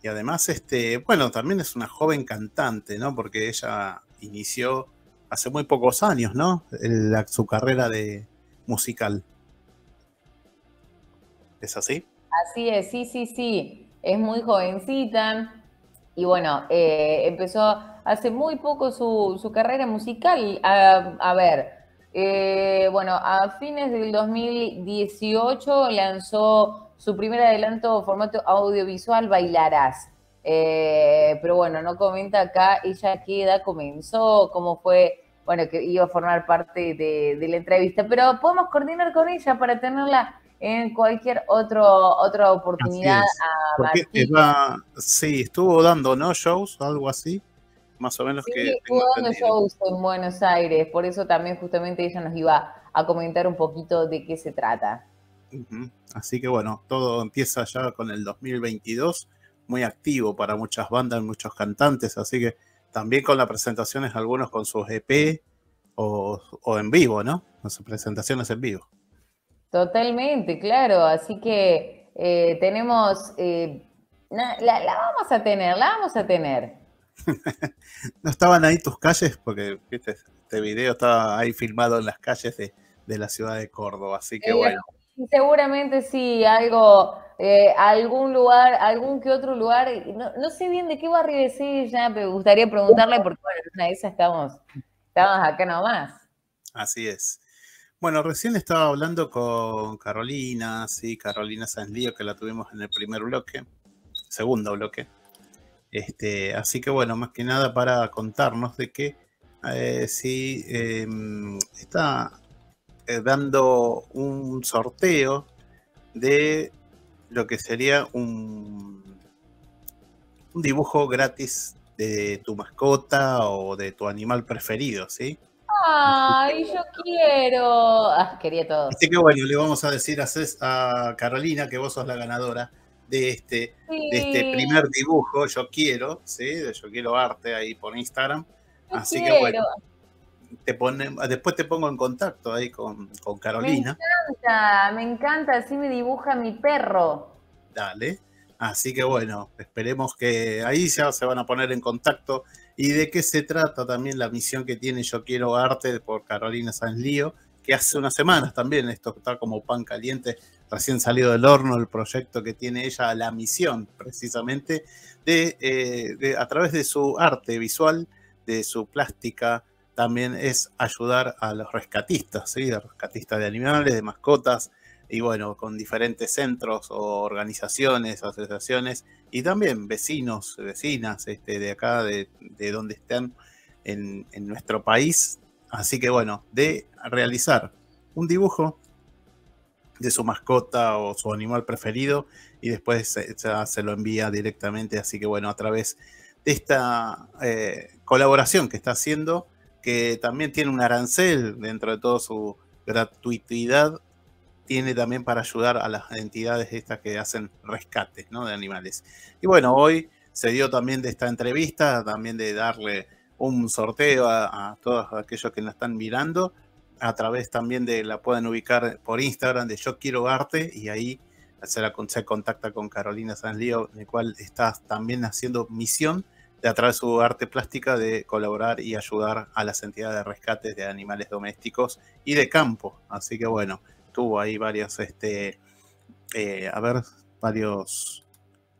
Y además, este, bueno, también es una joven cantante, ¿no? Porque ella inició hace muy pocos años, ¿no? El, la, su carrera de musical. ¿Es así? Así es, sí, sí, sí. Es muy jovencita y bueno, eh, empezó hace muy poco su, su carrera musical. A, a ver, eh, bueno, a fines del dos mil dieciocho lanzó su primer adelanto formato audiovisual, Bailarás. Eh, pero bueno, no comenta acá ella qué edad comenzó, cómo fue, bueno, que iba a formar parte de, de la entrevista. Pero podemos coordinar con ella para tenerla en cualquier otro, otra oportunidad. Así es. A sí, estuvo dando, ¿no? Shows, algo así, más o menos. Sí, que estuvo dando shows en Buenos Aires, por eso también justamente ella nos iba a comentar un poquito de qué se trata. Uh-huh. Así que bueno, todo empieza ya con el dos mil veintidós, muy activo para muchas bandas, muchos cantantes, así que también con las presentaciones, algunos con sus E P o, o en vivo, ¿no? Con sus presentaciones en vivo. Totalmente, claro. Así que eh, tenemos... Eh, na, la, la vamos a tener, la vamos a tener. ¿No estaban ahí tus calles? Porque viste, este video estaba ahí filmado en las calles de, de la ciudad de Córdoba, así que eh, bueno. Seguramente sí, algo... Eh, algún lugar, algún que otro lugar, no, no sé bien de qué barrio es ella, me gustaría preguntarle porque bueno, en una de esas estamos, estamos acá nomás. Así es. Bueno, recién estaba hablando con Carolina, sí, Carolina Sanzlí, que la tuvimos en el primer bloque, segundo bloque. Este, así que bueno, más que nada para contarnos de que eh, sí eh, está eh, dando un sorteo de lo que sería un, un dibujo gratis de tu mascota o de tu animal preferido, ¿sí? ¡Ay, yo quiero! Ah, quería todo. Así que bueno, le vamos a decir a, Cés, a Carolina que vos sos la ganadora de este, sí. de este primer dibujo, Yo Quiero, ¿sí? De Yo Quiero Arte ahí por Instagram. Yo Así quiero. que bueno. Te pone, después te pongo en contacto ahí con, con Carolina. Me encanta, me encanta, así me dibuja mi perro. Dale, así que bueno, esperemos que ahí ya se van a poner en contacto. ¿Y de qué se trata también la misión que tiene Yo Quiero Arte por Carolina Sanzlí? Que hace unas semanas también, esto está como pan caliente, recién salido del horno el proyecto que tiene ella, la misión precisamente, de, eh, de a través de su arte visual, de su plástica, también es ayudar a los rescatistas, ¿sí? De rescatistas de animales, de mascotas, y bueno, con diferentes centros o organizaciones, asociaciones, y también vecinos, vecinas este, de acá, de, de donde están en, en nuestro país. Así que bueno, de realizar un dibujo de su mascota o su animal preferido, y después se, se lo envía directamente. Así que bueno, a través de esta eh, colaboración que está haciendo, que también tiene un arancel dentro de toda su gratuidad, tiene también para ayudar a las entidades estas que hacen rescates, ¿no? De animales. Y bueno, hoy se dio también de esta entrevista, también de darle un sorteo a, a todos aquellos que la están mirando, a través también de la pueden ubicar por Instagram de Yo Quiero Arte, y ahí se, la, se contacta con Carolina Sanzlí, en el cual está también haciendo misión de a través de su arte plástica de colaborar y ayudar a las entidades de rescate de animales domésticos y de campo. Así que bueno, tuvo ahí varios, este, eh, a ver, varios,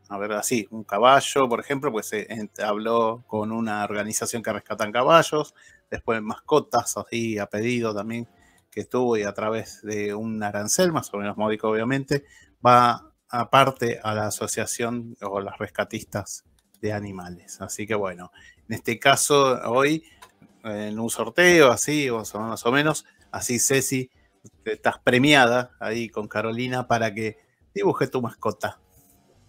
a ver, así, un caballo, por ejemplo, pues se eh, habló con una organización que rescatan caballos, después mascotas, así, a pedido también, que estuvo y a través de un arancel, más o menos módico obviamente, va aparte a la asociación o las rescatistas de animales. Así que bueno, en este caso hoy en un sorteo así, o más o menos, así Ceci, estás premiada ahí con Carolina para que dibuje tu mascota.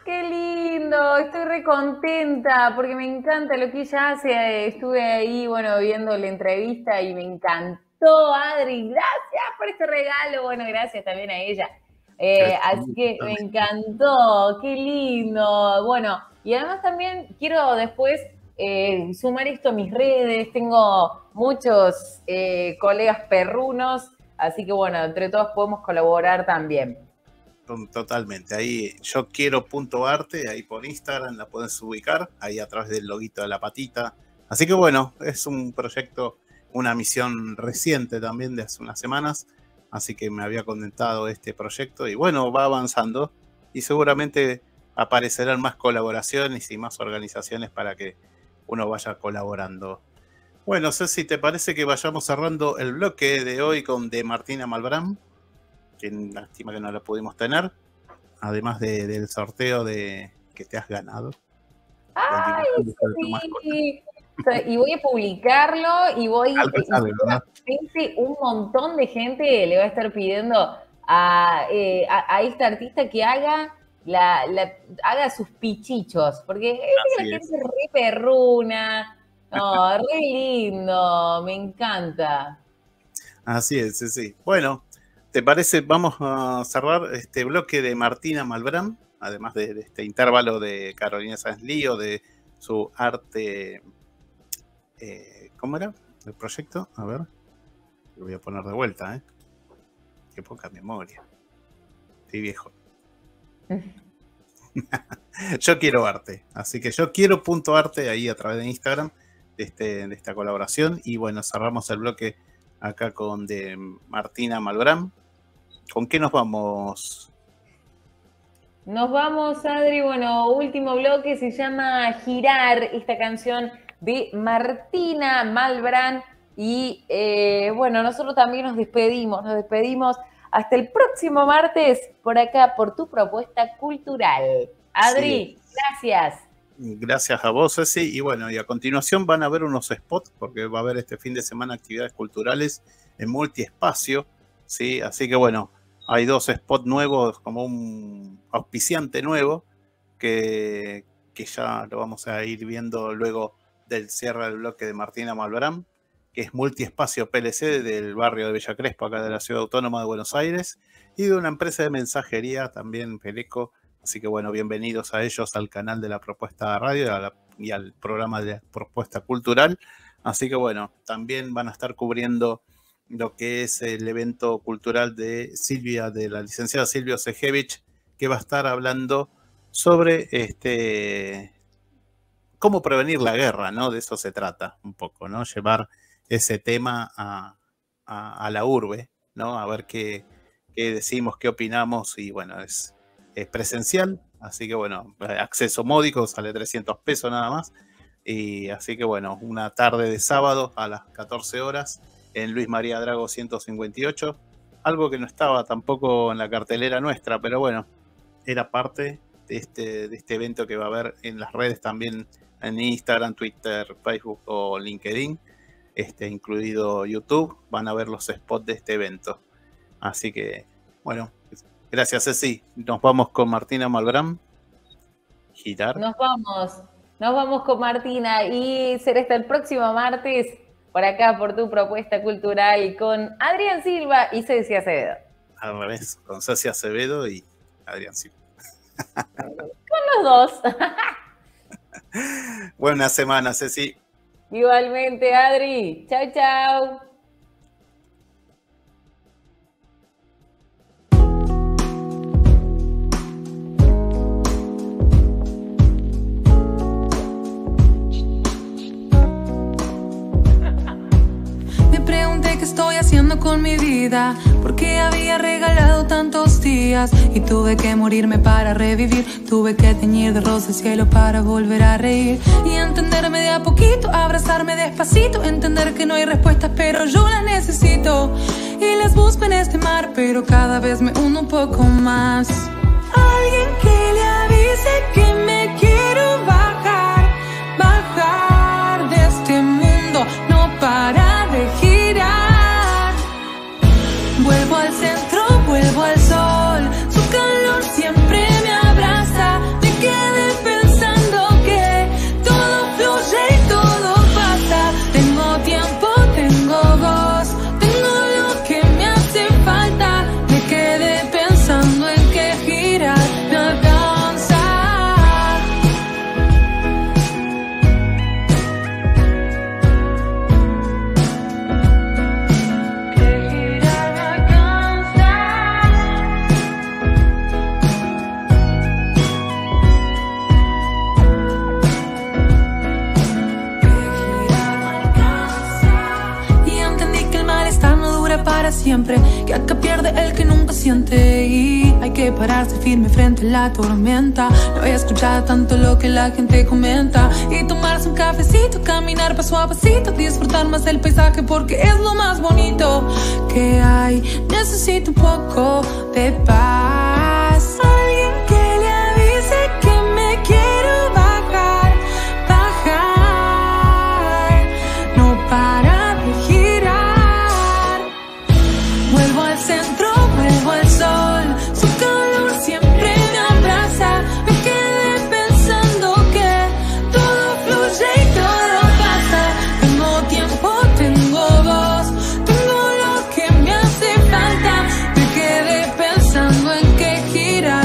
¡Qué lindo! Estoy re contenta porque me encanta lo que ella hace. Estuve ahí, bueno, viendo la entrevista y me encantó, Adri. Gracias por este regalo. Bueno, gracias también a ella. Eh, así que me encantó, qué lindo. Bueno, y además también quiero después eh, sumar esto a mis redes. Tengo muchos eh, colegas perrunos, así que bueno, entre todos podemos colaborar también. Totalmente, ahí Yo Quiero.arte, ahí por Instagram la puedes ubicar, ahí a través del loguito de la patita. Así que bueno, es un proyecto, una misión reciente también de hace unas semanas. Así que me había comentado este proyecto y bueno, va avanzando y seguramente aparecerán más colaboraciones y más organizaciones para que uno vaya colaborando. Bueno, Ceci, ¿te parece que vayamos cerrando el bloque de hoy con de Martina Malbrán? Que lástima que no la pudimos tener, además de, del sorteo de que te has ganado. ¡Ay, sí! Y voy a publicarlo y voy a un montón de gente le va a estar pidiendo a, eh, a, a este artista que haga la, la haga sus pichichos, porque es que la gente es re perruna, no, re lindo, me encanta. Así es, sí, sí. Bueno, ¿te parece? Vamos a cerrar este bloque de Martina Malbrán, además de, de este intervalo de Carolina Sanzlí, de su arte. Eh, ¿Cómo era el proyecto? A ver, lo voy a poner de vuelta, ¿eh? Qué poca memoria. Estoy viejo. Yo quiero arte, así que yo quiero punto arte ahí a través de Instagram de, este, de esta colaboración. Y bueno, cerramos el bloque acá con de Martina Malbrán. ¿Con qué nos vamos? Nos vamos, Adri. Bueno, último bloque, se llama Girar, esta canción de Martina Malbrán. Y eh, bueno, nosotros también nos despedimos, nos despedimos hasta el próximo martes por acá, por tu propuesta cultural. Adri, sí. Gracias. Gracias a vos, Ceci. Y bueno, y a continuación van a ver unos spots, porque va a haber este fin de semana actividades culturales en Multiespacio, ¿sí? Así que bueno, hay dos spots nuevos, como un auspiciante nuevo, que, que ya lo vamos a ir viendo luego del cierre del bloque de Martina Malbrán, que es Multiespacio P L C del barrio de Villa Crespo, acá de la Ciudad Autónoma de Buenos Aires, y de una empresa de mensajería también, Peleco. Así que bueno, bienvenidos a ellos al canal de la Propuesta de Radio y, a la, y al programa de la Propuesta Cultural. Así que bueno, también van a estar cubriendo lo que es el evento cultural de Silvia, de la licenciada Silvia Osejevich, que va a estar hablando sobre este cómo prevenir la guerra, ¿no? De eso se trata un poco, ¿no? Llevar ese tema a, a, a la urbe, ¿no? A ver qué, qué decimos, qué opinamos. Y bueno, es, es presencial, así que bueno, acceso módico, sale trescientos pesos nada más. Y así que bueno, una tarde de sábado a las catorce horas en Luis María Drago ciento cincuenta y ocho, algo que no estaba tampoco en la cartelera nuestra, pero bueno, era parte de este, de este evento que va a haber en las redes también, en Instagram, Twitter, Facebook o LinkedIn. Este, incluido YouTube, van a ver los spots de este evento. Así que, bueno, gracias, Ceci. Nos vamos con Martina Malbrán. Girar. Nos vamos. Nos vamos con Martina y será hasta el próximo martes por acá, por tu propuesta cultural, con Adrián Silva y Ceci Acevedo. Al revés, con Ceci Acevedo y Adrián Silva. Con los dos. Buena semana, Ceci. Igualmente, Adri. Chau, chau. Me pregunté qué estoy haciendo con mi vida, porque había regalado tantos días y tuve que morirme para revivir. Tuve que teñir de rosa el cielo para volver a reír y entenderme de a poquito, abrazarme despacito, entender que no hay respuestas pero yo las necesito y las busco en este mar, pero cada vez me uno un poco más. Alguien que le avise que me quiero bajar, bajar de este mundo, no parar de girar. Vuelvo al centro, vuelvo al sol, su calor siempre me abraza. Me quedé pensando que todo fluye y todo pasa. Tengo tiempo, tengo voz, tengo lo que me hace falta. Me quedé pensando en que girar me alcanza. Que girar me alcanza. Que girar me alcanza. Y entendí que el malestar no dura para siempre, que acá pierde el que nunca siente y hay que pararse firme frente a la tormenta. No he escuchado tanto lo que la gente comenta y tomarse un cafecito, caminar paso a pasito, disfrutar más del paisaje porque es lo más bonito que hay. Necesito un poco de paz. Alguien que le avise que me quiero bajar, bajar, no parar. Centro, vuelvo al sol, su calor siempre me abraza. Me quedé pensando que todo fluye y todo pasa. Tengo tiempo, tengo voz, tengo lo que me hace falta. Me quedé pensando en que girar.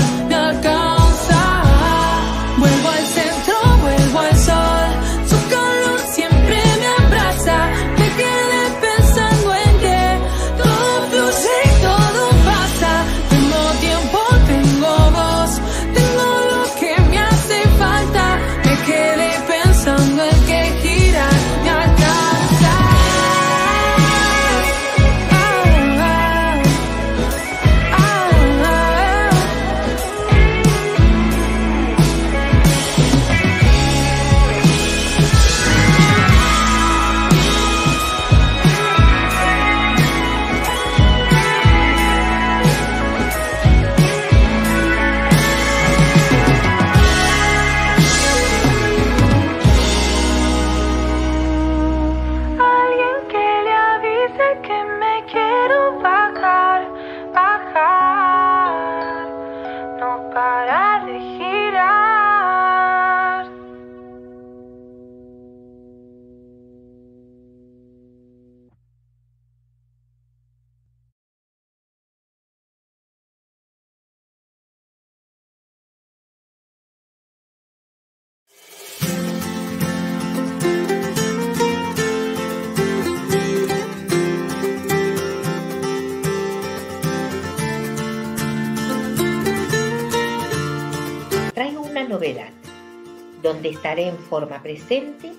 donde estaré en forma presente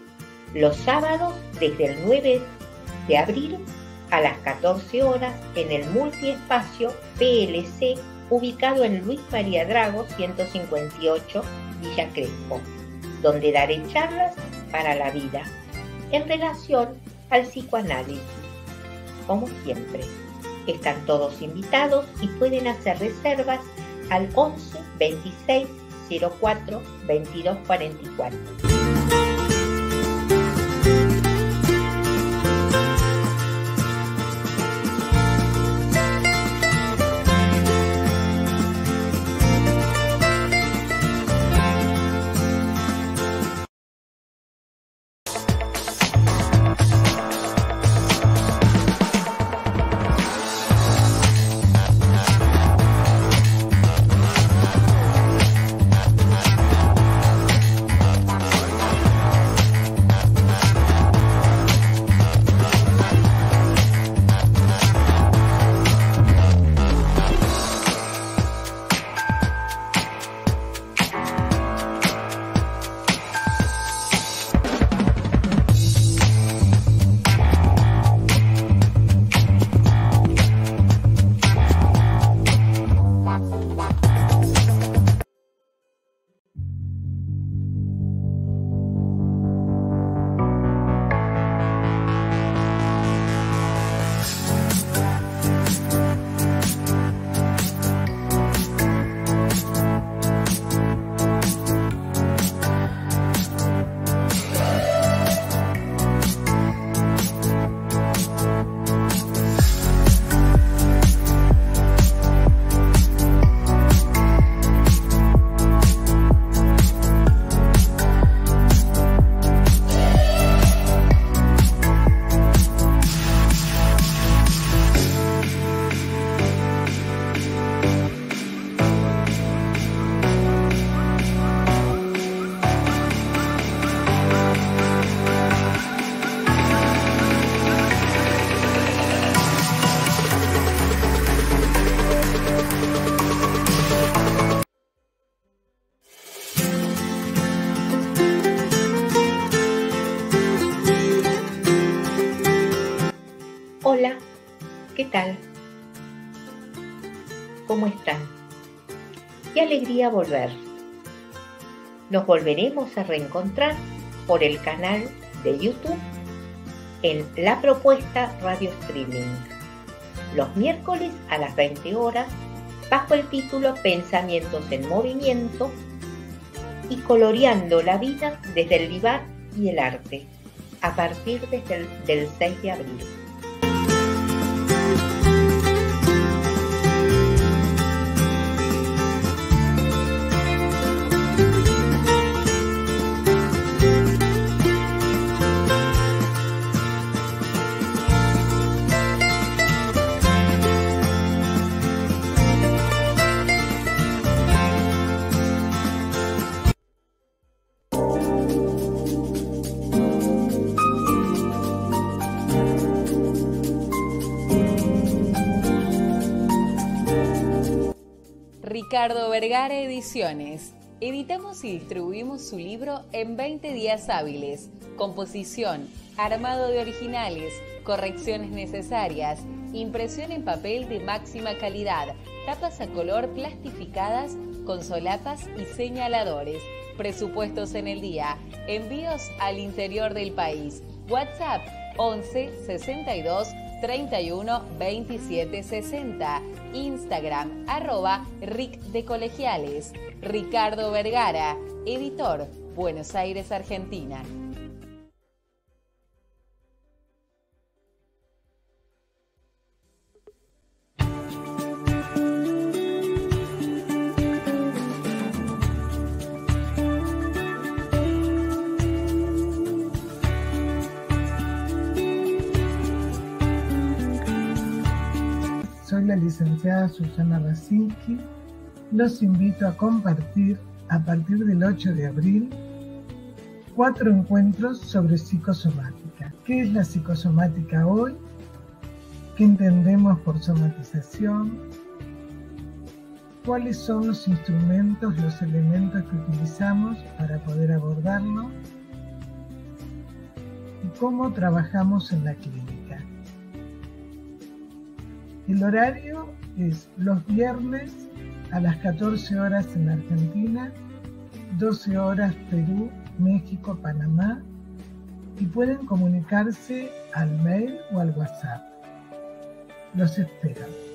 los sábados desde el nueve de abril a las catorce horas en el multiespacio P L C ubicado en Luis María Drago ciento cincuenta y ocho, Villa Crespo, donde daré charlas para la vida en relación al psicoanálisis. Como siempre, están todos invitados y pueden hacer reservas al once veintiséis cero cuatro veintidós cuarenta y cuatro. ¿Cómo están? Qué alegría volver. Nos volveremos a reencontrar por el canal de YouTube en La Propuesta Radio Streaming, los miércoles a las veinte horas, bajo el título Pensamientos en Movimiento y Coloreando la Vida desde el Vivar y el Arte, a partir desde el, del seis de abril. Ricardo Vergara Ediciones. Editamos y distribuimos su libro en veinte días hábiles. Composición, armado de originales, correcciones necesarias, impresión en papel de máxima calidad, tapas a color plastificadas con solapas y señaladores. Presupuestos en el día. Envíos al interior del país. WhatsApp once sesenta y dos treinta y uno veintisiete sesenta. Instagram, arroba Ric de Colegiales. Ricardo Vergara, editor, Buenos Aires, Argentina. Soy la licenciada Susana Basinski. Los invito a compartir, a partir del ocho de abril, cuatro encuentros sobre psicosomática. ¿Qué es la psicosomática hoy? ¿Qué entendemos por somatización? cuáles son los instrumentos, los elementos que utilizamos para poder abordarlo y cómo trabajamos en la clínica. El horario es los viernes a las catorce horas en Argentina, doce horas Perú, México, Panamá, y pueden comunicarse al mail o al WhatsApp. Los espero.